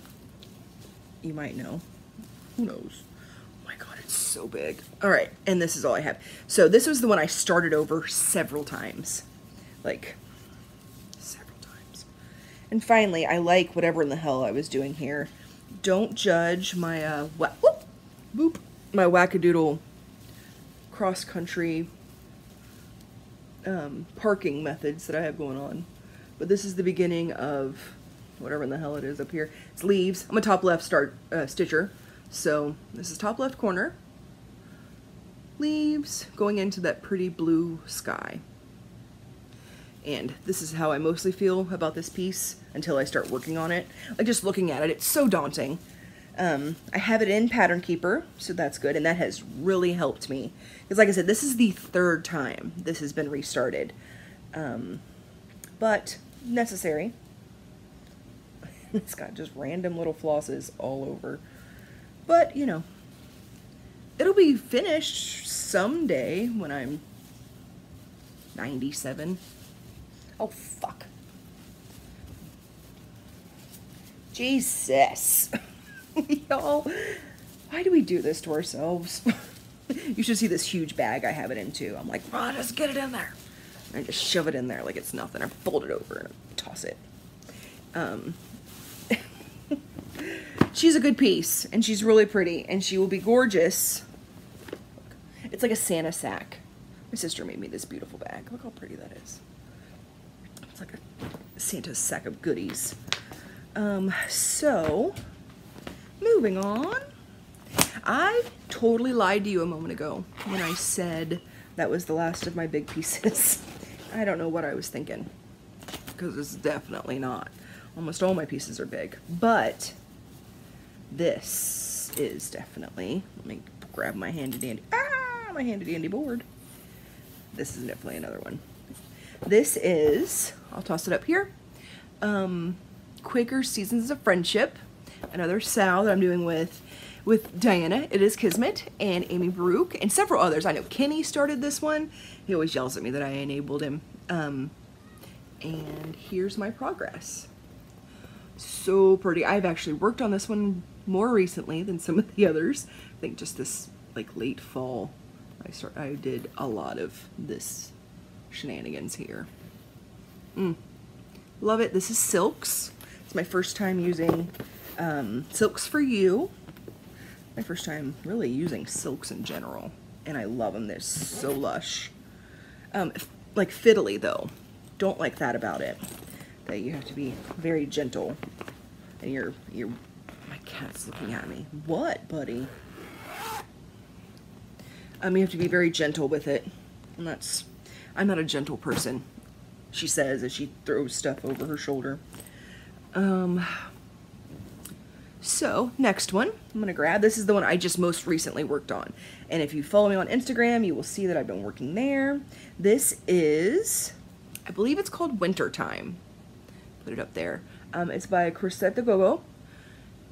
you might know. Who knows? Oh my God, it's so big. All right, and this is all I have. So this was the one I started over several times. Like, several times. And finally, I like whatever in the hell I was doing here. Don't judge my uh, wha whoop, whoop, my wackadoodle cross country um, parking methods that I have going on. But this is the beginning of whatever in the hell it is up here. It's leaves. I'm a top left start uh, stitcher, so this is top left corner. Leaves going into that pretty blue sky. And this is how I mostly feel about this piece until I start working on it. Like, just looking at it, it's so daunting. Um, I have it in Pattern Keeper, so that's good, and that has really helped me. Because like I said, this is the third time this has been restarted. Um, but necessary. It's got just random little flosses all over. But, you know, it'll be finished someday when I'm ninety-seven. Oh, fuck. Jesus. Y'all, why do we do this to ourselves? You should see this huge bag I have it in, too. I'm like, oh, just get it in there. And I just shove it in there like it's nothing. I fold it over and I toss it. Um, she's a good piece, and she's really pretty, and she will be gorgeous. It's like a Santa sack. My sister made me this beautiful bag. Look how pretty that is. It's like a Santa's sack of goodies. Um, so, moving on. I totally lied to you a moment ago when I said that was the last of my big pieces. I don't know what I was thinking, because it's definitely not. Almost all my pieces are big, but this is definitely, let me grab my handy dandy, ah, my handy dandy board. This is definitely another one. This is, I'll toss it up here, um, Quaker Seasons of Friendship, another sow that I'm doing with with Diana, It Is Kismet, and Amy Baruch, and several others. I know Kenny started this one. He always yells at me that I enabled him. Um, and here's my progress. So pretty. I've actually worked on this one more recently than some of the others. I think just this like late fall, I start, I did a lot of this shenanigans here. Mm. Love it. This is Silks. It's my first time using um, Silks for You. My first time really using silks in general, and I love them. They're so lush. Um, like fiddly though. Don't like that about it. That you have to be very gentle. And you're you're. My cat's looking at me. What, buddy? Um, you have to be very gentle with it, and that's. I'm not a gentle person, she says as she throws stuff over her shoulder. Um, so, next one I'm going to grab. This is the one I just most recently worked on. And if you follow me on Instagram, you will see that I've been working there. This is, I believe it's called Wintertime. Put it up there. Um, it's by Crosetta Gogo.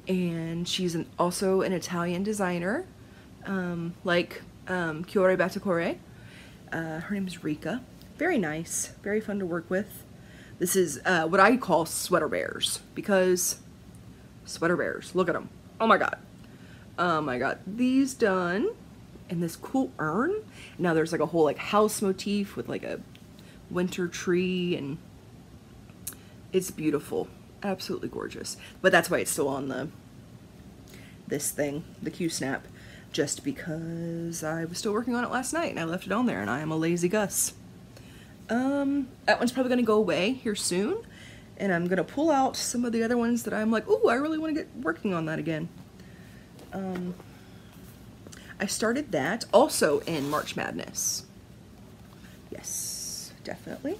And she's an, also an Italian designer, um, like um, Cuore e Batticuore. Uh, her name is Rika. Very nice. Very fun to work with. This is uh, what I call sweater bears, because sweater bears. Look at them. Oh my God. Um, I got these done in this cool urn. Now there's like a whole like house motif with like a winter tree and It's beautiful, absolutely gorgeous. But that's why it's still on the this thing, the Q-snap, just because I was still working on it last night and I left it on there, and I am a lazy Gus. Um, that one's probably gonna go away here soon, and I'm gonna pull out some of the other ones that I'm like, ooh, I really wanna get working on that again. Um, I started that also in March Madness. Yes, definitely.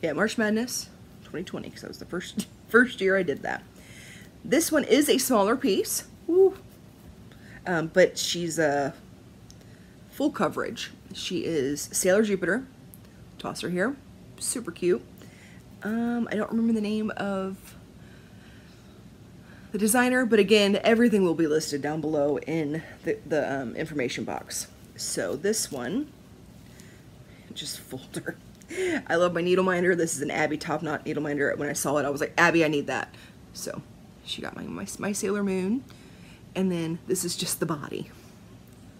Yeah, March Madness twenty twenty, because that was the first first year I did that. This one is a smaller piece, woo. Um, but she's a uh, full coverage. She is Sailor Jupiter. Toss her here, super cute. Um, I don't remember the name of the designer, but again, everything will be listed down below in the, the um, information box. So this one, just folder. I love my needle minder. This is an Abby top knot needle minder. When I saw it, I was like, Abby, I need that. So she got my, my, my Sailor Moon. And then this is just the body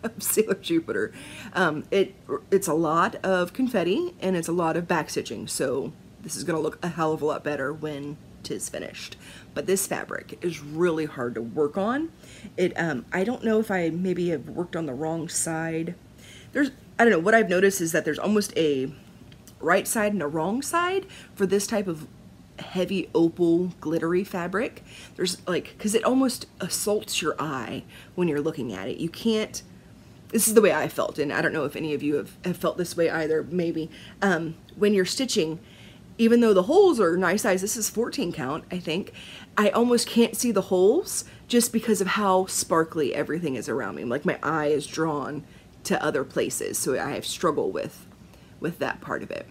of Sailor Jupiter. Um, it, it's a lot of confetti and it's a lot of back stitching. So this is gonna look a hell of a lot better when tis finished. But this fabric is really hard to work on. It, um, I don't know if I maybe have worked on the wrong side. There's, I don't know, what I've noticed is that there's almost a right side and a wrong side for this type of heavy opal glittery fabric. There's like, because it almost assaults your eye when you're looking at it. You can't, this is the way I felt, and I don't know if any of you have, have felt this way either, maybe. Um, when you're stitching, even though the holes are nice size, this is fourteen count, I think, I almost can't see the holes just because of how sparkly everything is around me. Like my eye is drawn to other places, so I have struggle with with that part of it.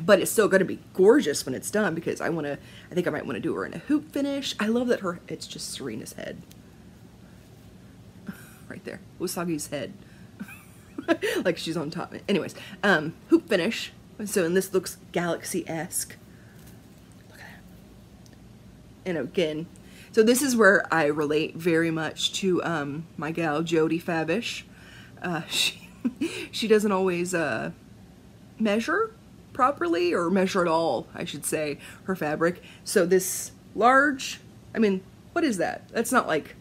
But it's still gonna be gorgeous when it's done, because I wanna, I think I might wanna do her in a hoop finish. I love that her, it's just Serena's head. Right there, Usagi's head. Like she's on top. Anyways, um, hoop finish. So, and this looks galaxy-esque. Look at that. And again, so this is where I relate very much to um, my gal, Jody Favish. Uh, she, she doesn't always uh, measure properly, or measure at all, I should say, her fabric. So this large, I mean, what is that? That's not like,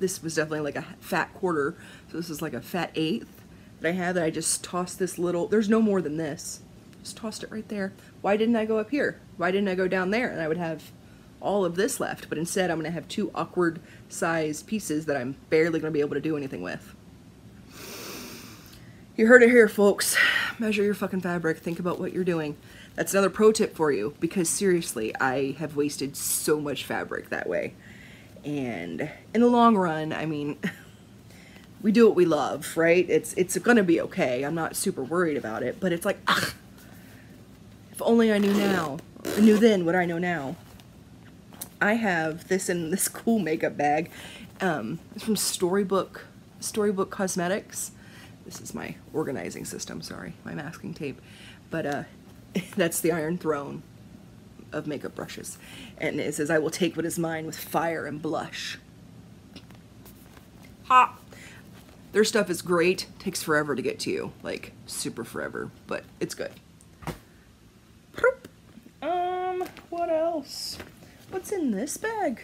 this was definitely like a fat quarter. So this is like a fat eighth that I have, that I just tossed this little, there's no more than this. Just tossed it right there. Why didn't I go up here? Why didn't I go down there? And I would have all of this left, but instead I'm gonna have two awkward size pieces that I'm barely gonna be able to do anything with. You heard it here, folks. Measure your fucking fabric. Think about what you're doing. That's another pro tip for you, because seriously, I have wasted so much fabric that way. And in the long run, I mean, we do what we love, right? It's it's gonna be okay. I'm not super worried about it, but it's like, ah, if only I knew now. I knew then what I know now. I have this in this cool makeup bag. Um, it's from Storybook, Storybook Cosmetics. This is my organizing system, sorry, my masking tape. But uh, that's the Iron Throne of makeup brushes. And it says, I will take what is mine with fire and blush. Ha! Their stuff is great, takes forever to get to you. Like, super forever, but it's good. Um, what else? What's in this bag?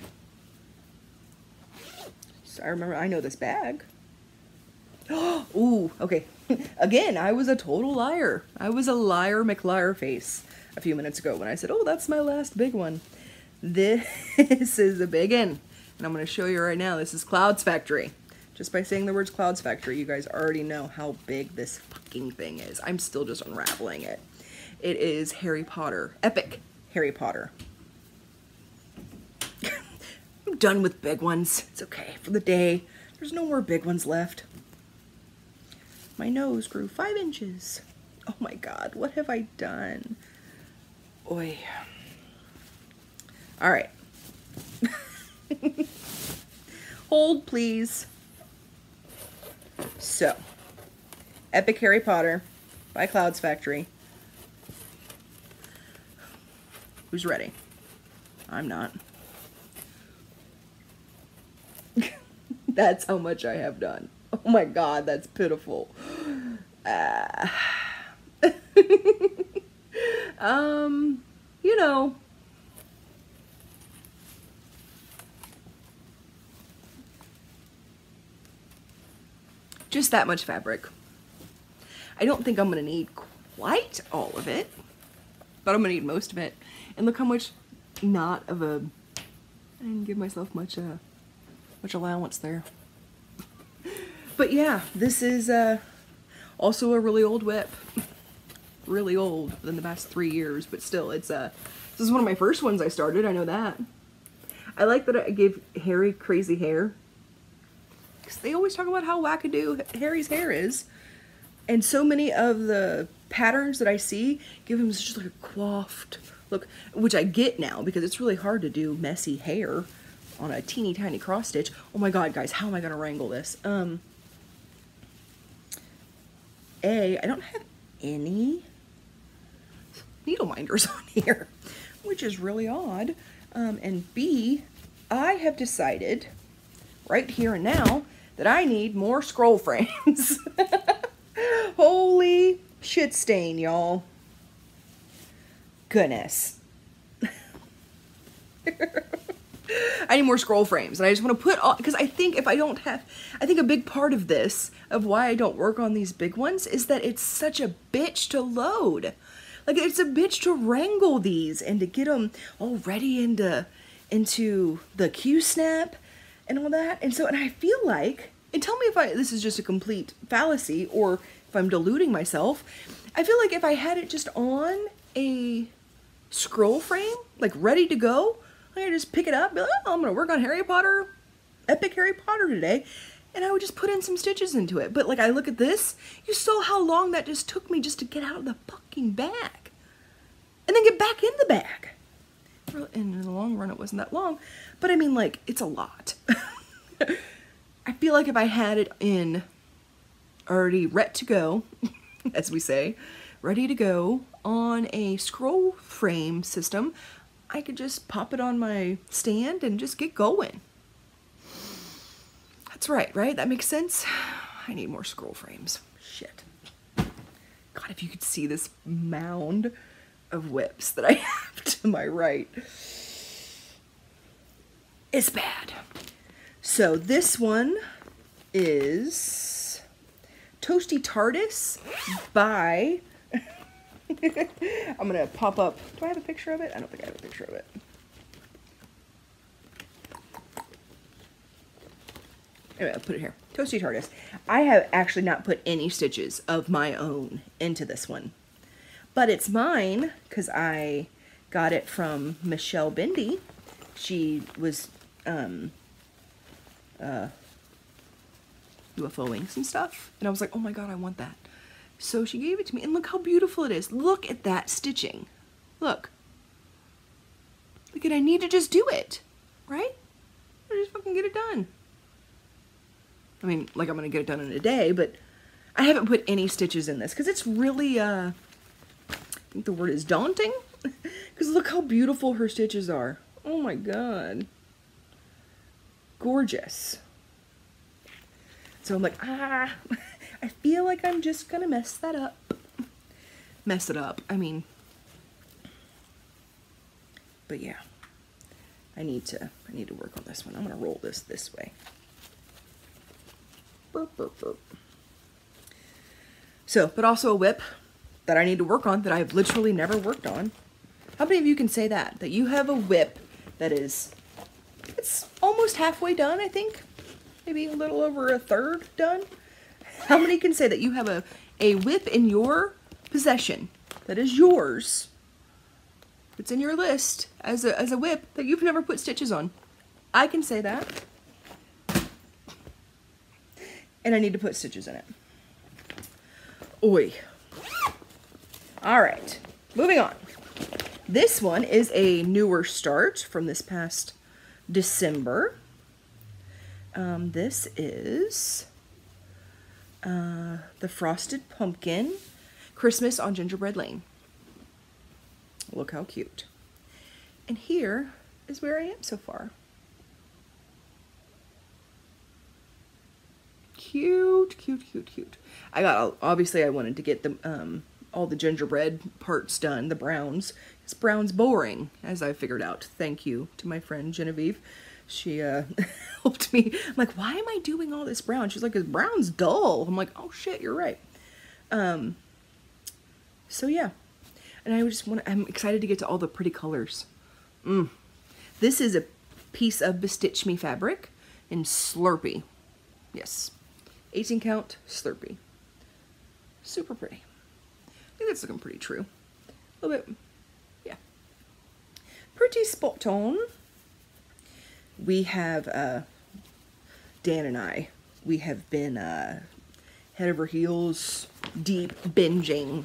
So I remember, I know this bag. Ooh, okay. Again, I was a total liar. I was a liar McLiarface a few minutes ago when I said, oh, that's my last big one. This is a big one, and I'm going to show you right now. This is Cloudsfactory. Just by saying the words Cloudsfactory, you guys already know how big this fucking thing is. I'm still just unraveling it. It is Harry Potter. Epic Harry Potter. I'm done with big ones. It's okay for the day. There's no more big ones left. My nose grew five inches. Oh my God, what have I done? Oy. All right. Hold, please. So, Epic Harry Potter by Cloudsfactory. Who's ready? I'm not. That's how much I have done. Oh my God, that's pitiful. Uh. Um, you know, just that much fabric. I don't think I'm gonna need quite all of it, but I'm gonna need most of it. And look how much not of a, I didn't give myself much uh, much allowance there. But yeah, this is uh, also a really old whip. Really old, within the past three years, but still, it's uh, this is one of my first ones I started, I know that. I like that I gave Harry crazy hair, because they always talk about how wackadoo Harry's hair is. And so many of the patterns that I see give him just like a coiffed look, which I get now because it's really hard to do messy hair on a teeny tiny cross stitch. Oh my god, guys, how am I gonna wrangle this? Um, A, I don't have any needle minders on here, which is really odd. Um, and B, I have decided right here and now that I need more scroll frames. Holy shit stain, y'all. Goodness. I need more scroll frames, and I just want to put all, because I think if I don't have, I think a big part of this, of why I don't work on these big ones, is that it's such a bitch to load. Like, it's a bitch to wrangle these and to get them all ready into, into the Q-snap and all that. And so, and I feel like, and tell me if I, this is just a complete fallacy or if I'm deluding myself, I feel like if I had it just on a scroll frame, like ready to go, I just pick it up, be like, oh, I'm gonna work on Harry Potter, Epic Harry Potter today, and I would just put in some stitches into it. But like, I look at this, you saw how long that just took me just to get out of the fucking bag, and then get back in the bag. And in the long run, it wasn't that long, but I mean, like, it's a lot. I feel like if I had it in already ready to go, as we say, ready to go on a scroll frame system, I could just pop it on my stand and just get going. That's right, right? That makes sense? I need more scroll frames. Shit. God, if you could see this mound of whips that I have to my right. It's bad. So this one is Toasty TARDIS by... I'm gonna pop up. Do I have a picture of it? I don't think I have a picture of it. Anyway, I'll put it here. Toasty TARDIS. I have actually not put any stitches of my own into this one, but it's mine because I got it from Michelle Bindi. She was um, uh, UFOing some stuff, and I was like, oh my god, I want that. So she gave it to me, and look how beautiful it is. Look at that stitching. Look. Look at, I need to just do it, right? I just fucking get it done. I mean, like, I'm gonna get it done in a day, but I haven't put any stitches in this because it's really, uh, I think the word is daunting. Because look how beautiful her stitches are. Oh my god. Gorgeous. So I'm like, ah. I feel like I'm just gonna mess that up. Mess it up, I mean. But yeah, I need to, I need to work on this one. I'm gonna roll this this way. Burp, burp, burp. So, but also a whip that I need to work on that I've literally never worked on. How many of you can say that? That you have a whip that is, it's almost halfway done, I think. Maybe a little over a third done. How many can say that you have a, a whip in your possession that is yours? It's in your list as a, as a whip that you've never put stitches on. I can say that. And I need to put stitches in it. Oi. All right, moving on. This one is a newer start from this past December. Um, this is... Uh, the Frosted Pumpkin, Christmas on Gingerbread Lane. Look how cute. And here is where I am so far. Cute, cute, cute, cute. I got, obviously I wanted to get the um, all the gingerbread parts done, the browns. This brown's boring, as I figured out. Thank you to my friend Genevieve. She uh, helped me. I'm like, why am I doing all this brown? She's like, this brown's dull. I'm like, oh shit, you're right. Um, so yeah, and I just want to, I'm excited to get to all the pretty colors. Mm. This is a piece of BeStitchMe fabric in Slurpee. Yes, eighteen count Slurpee. Super pretty. I think that's looking pretty true. A little bit, yeah. Pretty spot on. We have, uh, Dan and I, we have been uh, head over heels, deep binging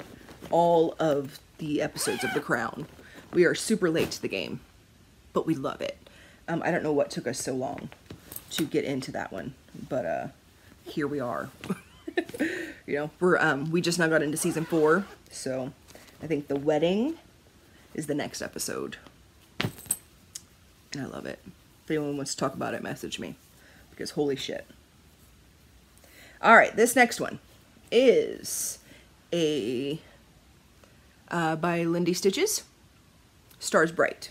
all of the episodes of The Crown. We are super late to the game, but we love it. Um, I don't know what took us so long to get into that one, but uh, here we are. You know, we're, um, we just now got into season four, so I think the wedding is the next episode, and I love it. If anyone wants to talk about it, message me, because holy shit. All right, this next one is a, uh, by Lindy Stitches, Stars Bright.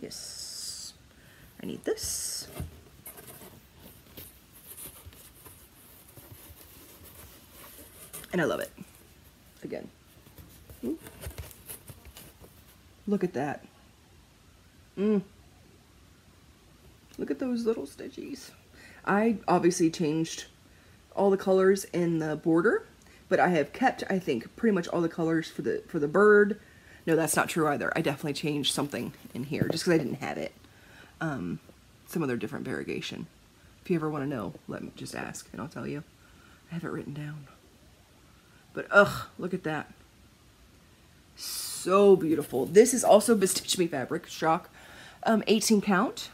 Yes, I need this. And I love it. Again. Ooh. Look at that. Mm. Look at those little stitchies. I obviously changed all the colors in the border, but I have kept, I think, pretty much all the colors for the for the bird. No, that's not true either. I definitely changed something in here just because I didn't have it. Um, some other different variegation. If you ever want to know, let me just ask and I'll tell you. I have it written down. But ugh, look at that. So beautiful. This is also BeStitchMe fabric, shock. Um, eighteen count.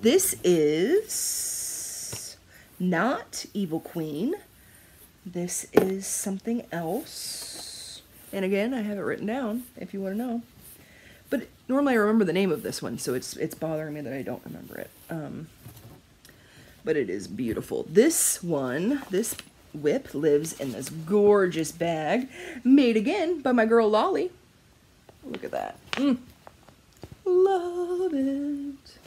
This is not Evil Queen. This is something else. And again, I have it written down if you want to know. But normally I remember the name of this one, so it's it's bothering me that I don't remember it. Um, but it is beautiful. This one, this whip lives in this gorgeous bag made again by my girl Lolly. Look at that. Mm. Love it.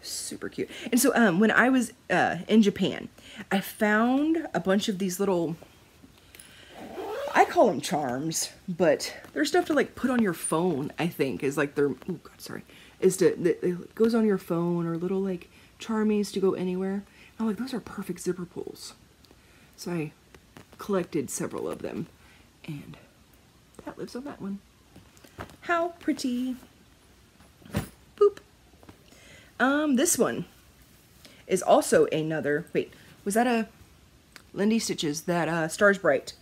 Super cute. And so um when I was uh in Japan, I found a bunch of these little, I call them charms, but they're stuff to like put on your phone, I think, is like they're, oh god, sorry, is to it goes on your phone, or little like charmies to go anywhere. I'm like, those are perfect zipper pulls. So I collected several of them, and that lives on that one. How pretty. Boop. Um, this one is also another, wait, was that a Lindy Stitches, that uh, Stars Bright?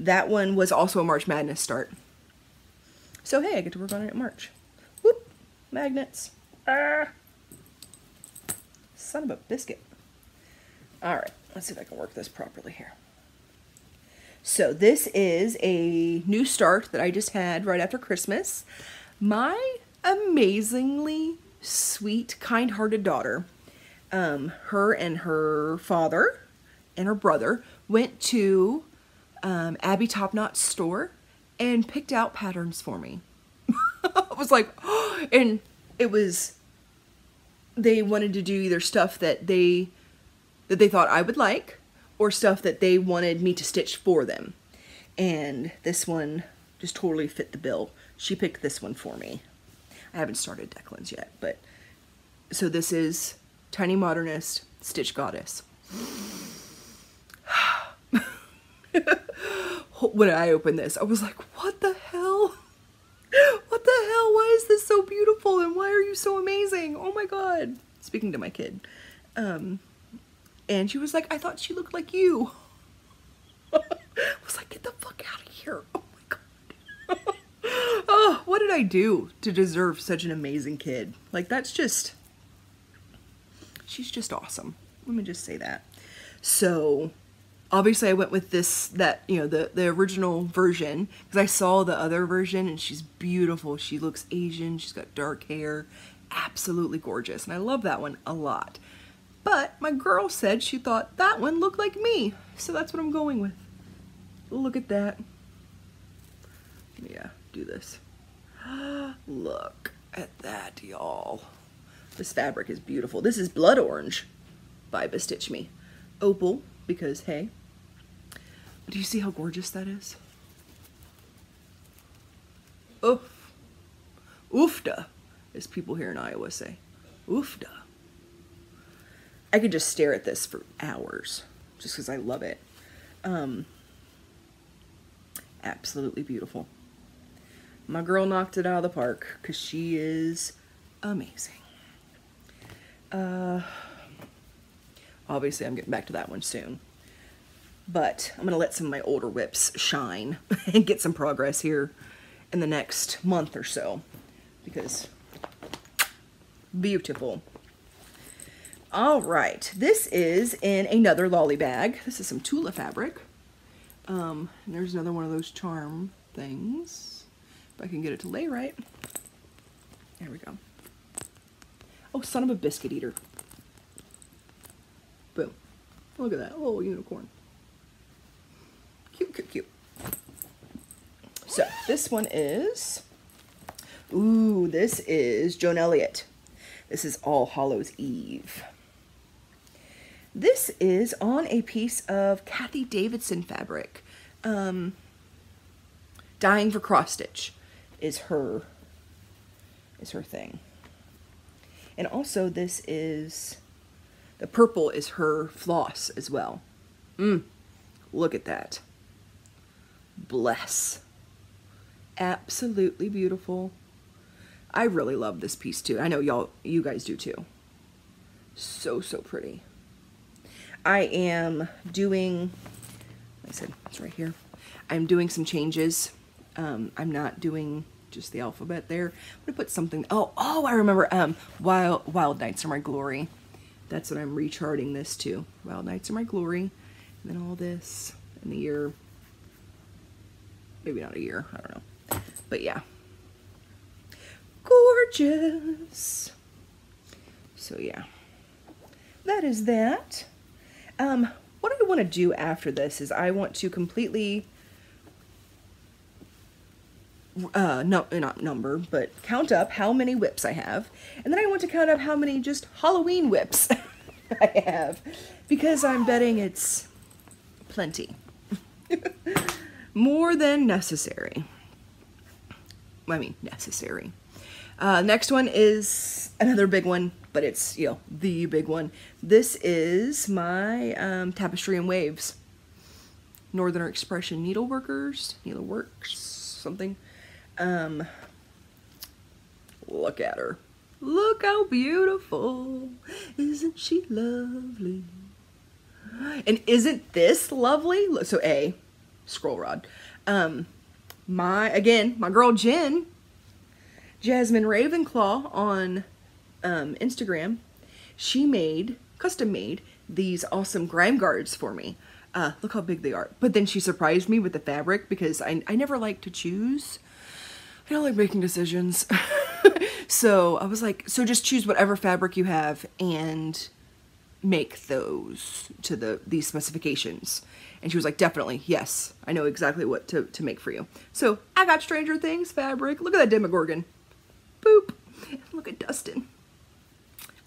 That one was also a March Madness start. So hey, I get to work on it in March. Whoop, magnets. Ah. Son of a biscuit. All right, let's see if I can work this properly here. So this is a new start that I just had right after Christmas. My amazingly sweet, kind-hearted daughter, um, her and her father and her brother went to um, Abby Topknot's store and picked out patterns for me. I was like, oh, and it was, they wanted to do either stuff that they that they thought I would like, or stuff that they wanted me to stitch for them. And this one just totally fit the bill. She picked this one for me. I haven't started Declan's yet, but so this is Tiny Modernist, Stitch Goddess. When I opened this, I was like, what the hell? What the hell? Why is this so beautiful? And why are you so amazing? Oh my God. Speaking to my kid. Um, And she was like, I thought she looked like you. I was like, get the fuck out of here. Oh my God. Oh, what did I do to deserve such an amazing kid? Like, that's just, she's just awesome. Let me just say that. So obviously I went with this, that, you know, the, the original version, because I saw the other version and she's beautiful. She looks Asian. She's got dark hair. Absolutely gorgeous. And I love that one a lot. But my girl said she thought that one looked like me. So that's what I'm going with. Look at that. Yeah, do this. Look at that, y'all. This fabric is beautiful. This is Blood Orange by BeStitchMe. Opal, because hey. Do you see how gorgeous that is? Oof. Oofda, as people here in Iowa say. Oofda. I could just stare at this for hours, just because I love it. Um, absolutely beautiful. My girl knocked it out of the park, because she is amazing. Uh, obviously, I'm getting back to that one soon. But I'm going to let some of my older whips shine and get some progress here in the next month or so, because beautiful. All right, this is in another lolly bag. This is some Tula fabric. Um, and there's another one of those charm things. If I can get it to lay right. There we go. Oh, son of a biscuit eater. Boom. Look at that little unicorn. Cute, cute, cute. So this one is, ooh, this is Joan Elliott. This is All Hallows Eve. This is on a piece of Kathy Davidson fabric. Um, Dying for Cross Stitch is her, is her thing. And also this is, the purple is her floss as well. Mm, look at that. Bless. Absolutely beautiful. I really love this piece too. I know y'all, you guys do too. So, so pretty. I am doing, like I said, it's right here. I'm doing some changes. Um, I'm not doing just the alphabet there. I'm gonna put something, oh, oh, I remember um, Wild, Wild Nights Are My Glory. That's what I'm recharting this to. Wild Nights Are My Glory. And then all this in the year. Maybe not a year, I don't know. But yeah. Gorgeous. So yeah, that is that. Um, what I want to do after this is I want to completely, uh, no, not number, but count up how many whips I have. And then I want to count up how many just Halloween whips I have, because I'm betting it's plenty. More than necessary. I mean, necessary. Uh, next one is another big one, but it's, you know, the big one. This is my um, Tapestry and Waves. Northern Expression Needleworkers. Needleworks, something. Um, look at her. Look how beautiful. Isn't she lovely? And isn't this lovely? So A, scroll rod. Um, my, again, my girl Jen. Jasmine Ravenclaw on um, Instagram, she made, custom made, these awesome grime guards for me. Uh, look how big they are. But then she surprised me with the fabric, because I, I never like to choose. I don't like making decisions. So I was like, so just choose whatever fabric you have and make those to the these specifications. And she was like, definitely, yes. I know exactly what to, to make for you. So I got Stranger Things fabric. Look at that Demogorgon. Boop. Look at Dustin.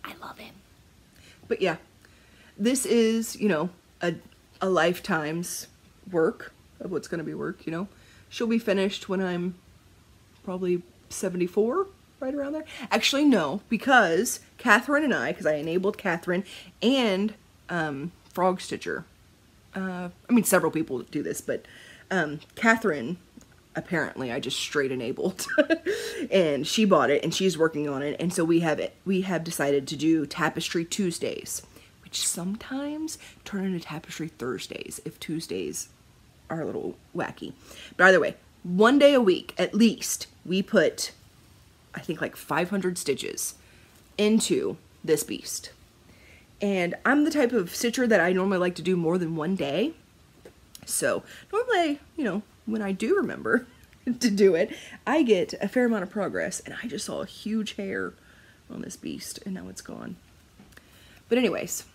I love him. But yeah, this is, you know, a, a lifetime's work of what's going to be work, you know. She'll be finished when I'm probably seventy-four, right around there. Actually, no, because Catherine and I, because I enabled Catherine and um, Frog Stitcher. Uh, I mean, several people do this, but um, Catherine... Apparently, I just straight enabled, and she bought it, and she's working on it, and so we have it. We have decided to do Tapestry Tuesdays, which sometimes turn into Tapestry Thursdays if Tuesdays are a little wacky. But either way, one day a week at least, we put, I think, like five hundred stitches into this beast. And I'm the type of stitcher that I normally like to do more than one day, so normally, you know. When I do remember to do it, I get a fair amount of progress, and I just saw a huge hair on this beast, and now it's gone. But anyways,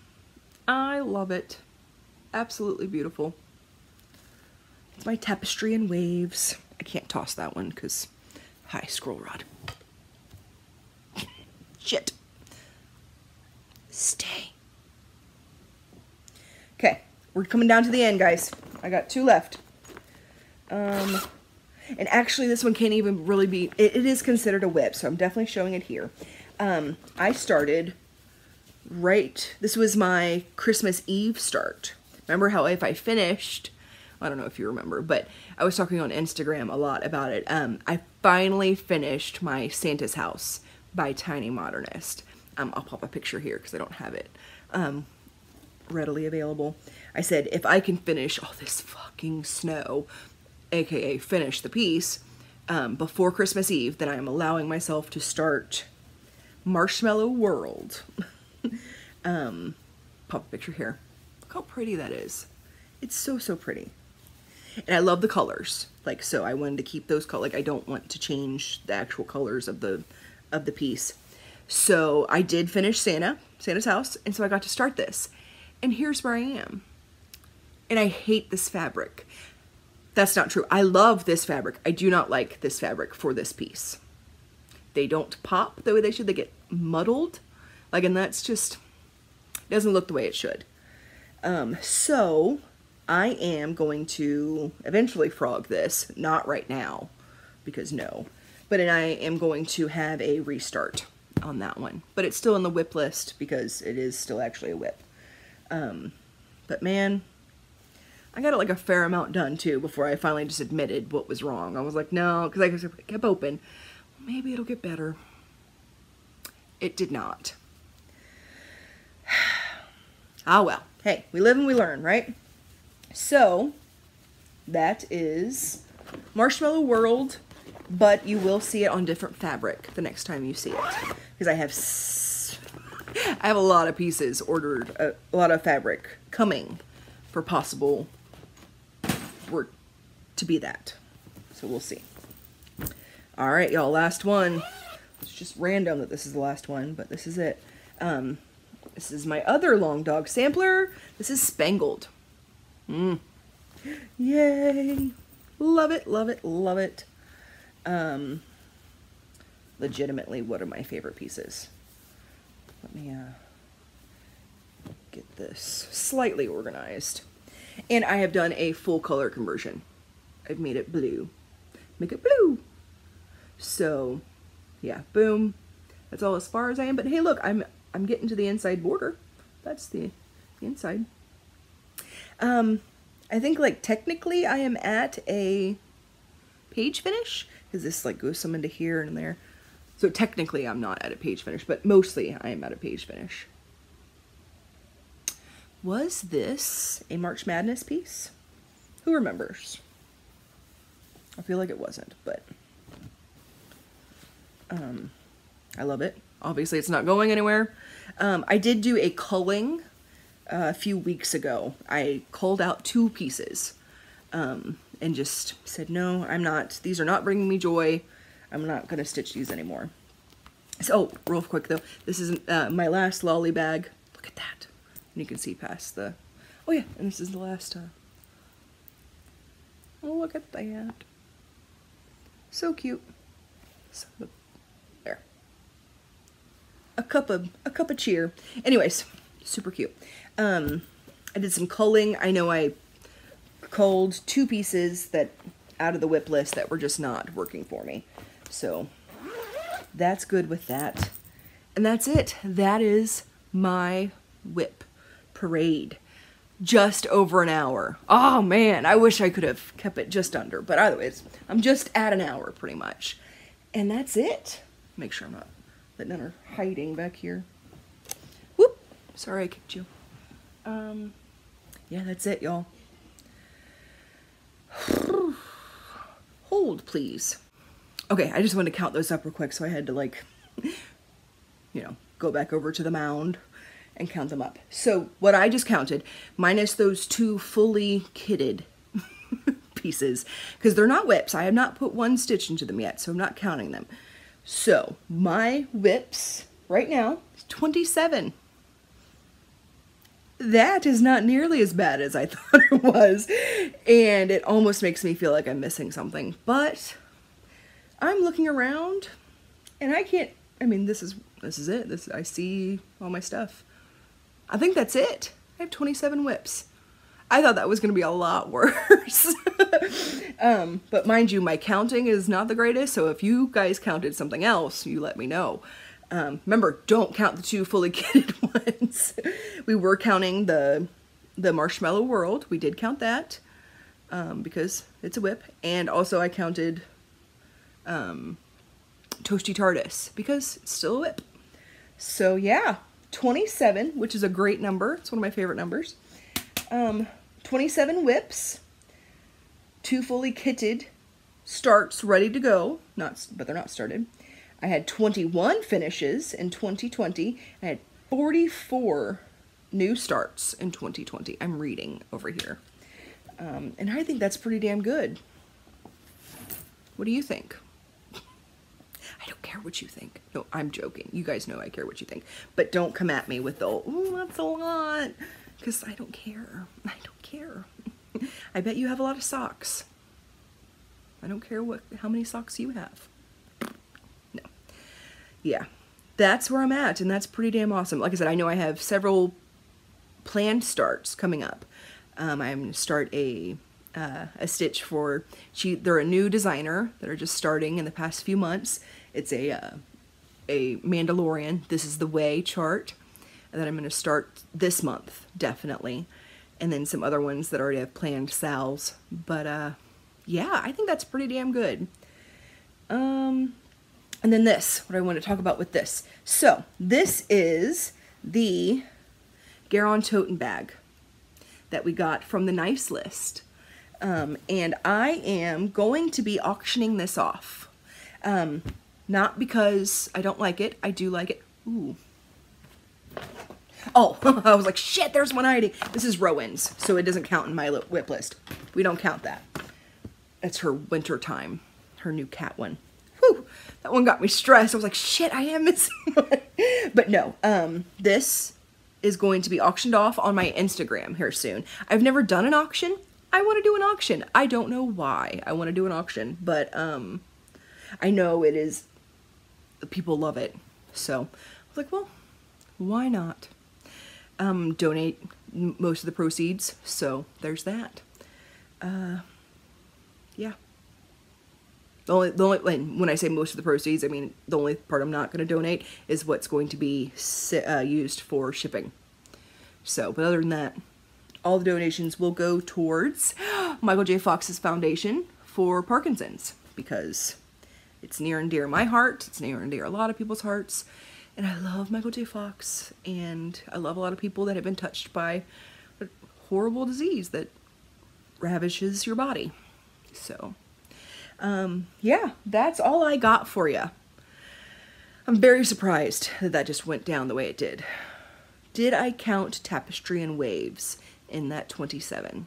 I love it. Absolutely beautiful. It's my Tapestry and Waves. I can't toss that one because high scroll rod. Shit. Stay. Okay, we're coming down to the end, guys. I got two left. Um, and actually this one can't even really be, it, it is considered a whip, so I'm definitely showing it here. Um, I started right, this was my Christmas Eve start. Remember how if I finished, I don't know if you remember, but I was talking on Instagram a lot about it. Um, I finally finished my Santa's House by Tiny Modernist. Um, I'll pop a picture here because I don't have it um, readily available. I said, if I can finish all this fucking snow, aka finish the piece, um, before Christmas Eve, then I am allowing myself to start Marshmallow World. um, pop a picture here. Look how pretty that is. It's so, so pretty. And I love the colors. Like, so I wanted to keep those colors. Like, I don't want to change the actual colors of the, of the piece. So I did finish Santa, Santa's House, and so I got to start this. And here's where I am. And I hate this fabric. That's not true. I love this fabric. I do not like this fabric for this piece. They don't pop the way they should. They get muddled. Like, and that's just, it doesn't look the way it should. Um, so I am going to eventually frog this, not right now, because no, but and I am going to have a restart on that one, but it's still in the whip list because it is still actually a whip. Um, but man, I got it like a fair amount done too before I finally just admitted what was wrong. I was like, no, because I kept open. Maybe it'll get better. It did not. Ah, well, hey, we live and we learn, right? So that is Marshmallow World, but you will see it on different fabric the next time you see it, because I have s I have a lot of pieces ordered, a, a lot of fabric coming for possible work to be that. So we'll see. All right, y'all, last one. It's just random that this is the last one, but this is it. Um, this is my other Long Dog sampler. This is Spangled. Mm. Yay! Love it, love it, love it. Um, legitimately, one of my favorite pieces. Let me uh, get this slightly organized. And I have done a full color conversion. I've made it blue. Make it blue! So, yeah, boom. That's all as far as I am. But hey, look, I'm I'm getting to the inside border. That's the, the inside. Um, I think, like, technically I am at a page finish, because this, like, goes some into here and there. So technically I'm not at a page finish, but mostly I am at a page finish. Was this a March Madness piece? Who remembers? I feel like it wasn't, but, um, I love it. Obviously it's not going anywhere. Um, I did do a culling. Uh, a few weeks ago, I culled out two pieces um, and just said, no, I'm not, these are not bringing me joy. I'm not going to stitch these anymore. So, oh, real quick though, this is uh, my last lolly bag. Look at that. And you can see past the, oh yeah, and this is the last, uh... oh, look at that. So cute. So, there. A cup of, a cup of cheer. Anyways, super cute. Um, I did some culling. I know I culled two pieces that out of the whip list that were just not working for me. So that's good with that. And that's it. That is my whip parade. Just over an hour. Oh man, I wish I could have kept it just under, but either way, it's, I'm just at an hour pretty much. And that's it. Make sure I'm not letting her hiding back here. Whoop. Sorry I kicked you. Um, yeah, that's it, y'all. Hold, please. Okay, I just wanted to count those up real quick, so I had to, like, you know, go back over to the mound and count them up. So, what I just counted, minus those two fully kitted pieces, because they're not whips. I have not put one stitch into them yet, so I'm not counting them. So, my whips right now is twenty-seven. that is not nearly as bad as I thought it was, and it almost makes me feel like I'm missing something. But I'm looking around and I can't, I mean, this is this is it. This, I see all my stuff. I think that's it. I have twenty-seven whips. I thought that was going to be a lot worse. um, but mind you, my counting is not the greatest, so if you guys counted something else, you let me know. Um, remember, don't count the two fully kitted ones. We were counting the the Marshmallow World. We did count that um, because it's a whip. And also I counted um, Toasty TARDIS because it's still a whip. So yeah, twenty-seven, which is a great number. It's one of my favorite numbers. Um, twenty-seven whips, two fully kitted starts ready to go, not, but they're not started. I had twenty-one finishes in twenty twenty. I had forty-four new starts in twenty twenty. I'm reading over here. Um, and I think that's pretty damn good. What do you think? I don't care what you think. No, I'm joking. You guys know I care what you think. But don't come at me with the, ooh, that's a lot. Because I don't care. I don't care. I bet you have a lot of socks. I don't care what how many socks you have. No. Yeah. That's where I'm at, and that's pretty damn awesome. Like I said, I know I have several planned starts coming up. Um, I'm going to start a uh, a stitch for... She, they're a new designer that are just starting in the past few months. It's a, uh, a Mandalorian, This Is the Way chart that I'm going to start this month, definitely. And then some other ones that already have planned salves. But, uh, yeah, I think that's pretty damn good. Um, and then this, what I want to talk about with this. So, this is the Garon Toten Bag that we got from the Nice List. Um, and I am going to be auctioning this off. Um, not because I don't like it. I do like it. Ooh. Oh, I was like, shit, there's one hiding. This is Rowan's, so it doesn't count in my whip list. We don't count that. That's her winter time, her new cat one. Whew, that one got me stressed. I was like, shit, I am missing one. But no, um, this is going to be auctioned off on my Instagram here soon. I've never done an auction. I want to do an auction. I don't know why I want to do an auction, but um, I know it is, people love it. So I was like, well, why not? Um, donate most of the proceeds, so there's that. Uh, yeah. The only, the only, when I say most of the proceeds, I mean the only part I'm not going to donate is what's going to be uh, used for shipping. So, but other than that, all the donations will go towards Michael J. Fox's Foundation for Parkinson's, because it's near and dear my heart, it's near and dear a lot of people's hearts. And I love Michael J. Fox, and I love a lot of people that have been touched by a horrible disease that ravishes your body. So, um, yeah, that's all I got for you. I'm very surprised that that just went down the way it did. Did I count Tapestry and Waves in that twenty-seven?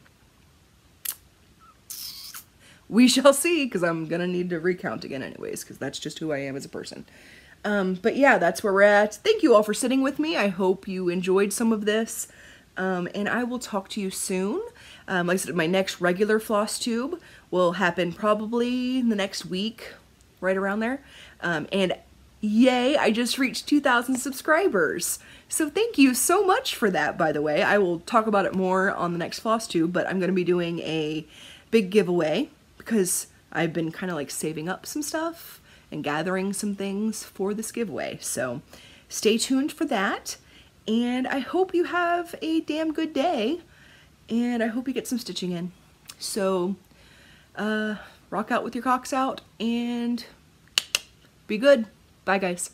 We shall see, because I'm going to need to recount again anyways, because that's just who I am as a person. Um, but yeah, that's where we're at. Thank you all for sitting with me. I hope you enjoyed some of this. Um, and I will talk to you soon. Um, like I said, my next regular floss tube will happen probably in the next week, right around there. Um, and yay, I just reached two thousand subscribers. So thank you so much for that, by the way. I will talk about it more on the next floss tube, but I'm going to be doing a big giveaway because I've been kind of like saving up some stuff and gathering some things for this giveaway. So stay tuned for that. And I hope you have a damn good day. And I hope you get some stitching in. So uh, rock out with your cocks out and be good. Bye, guys.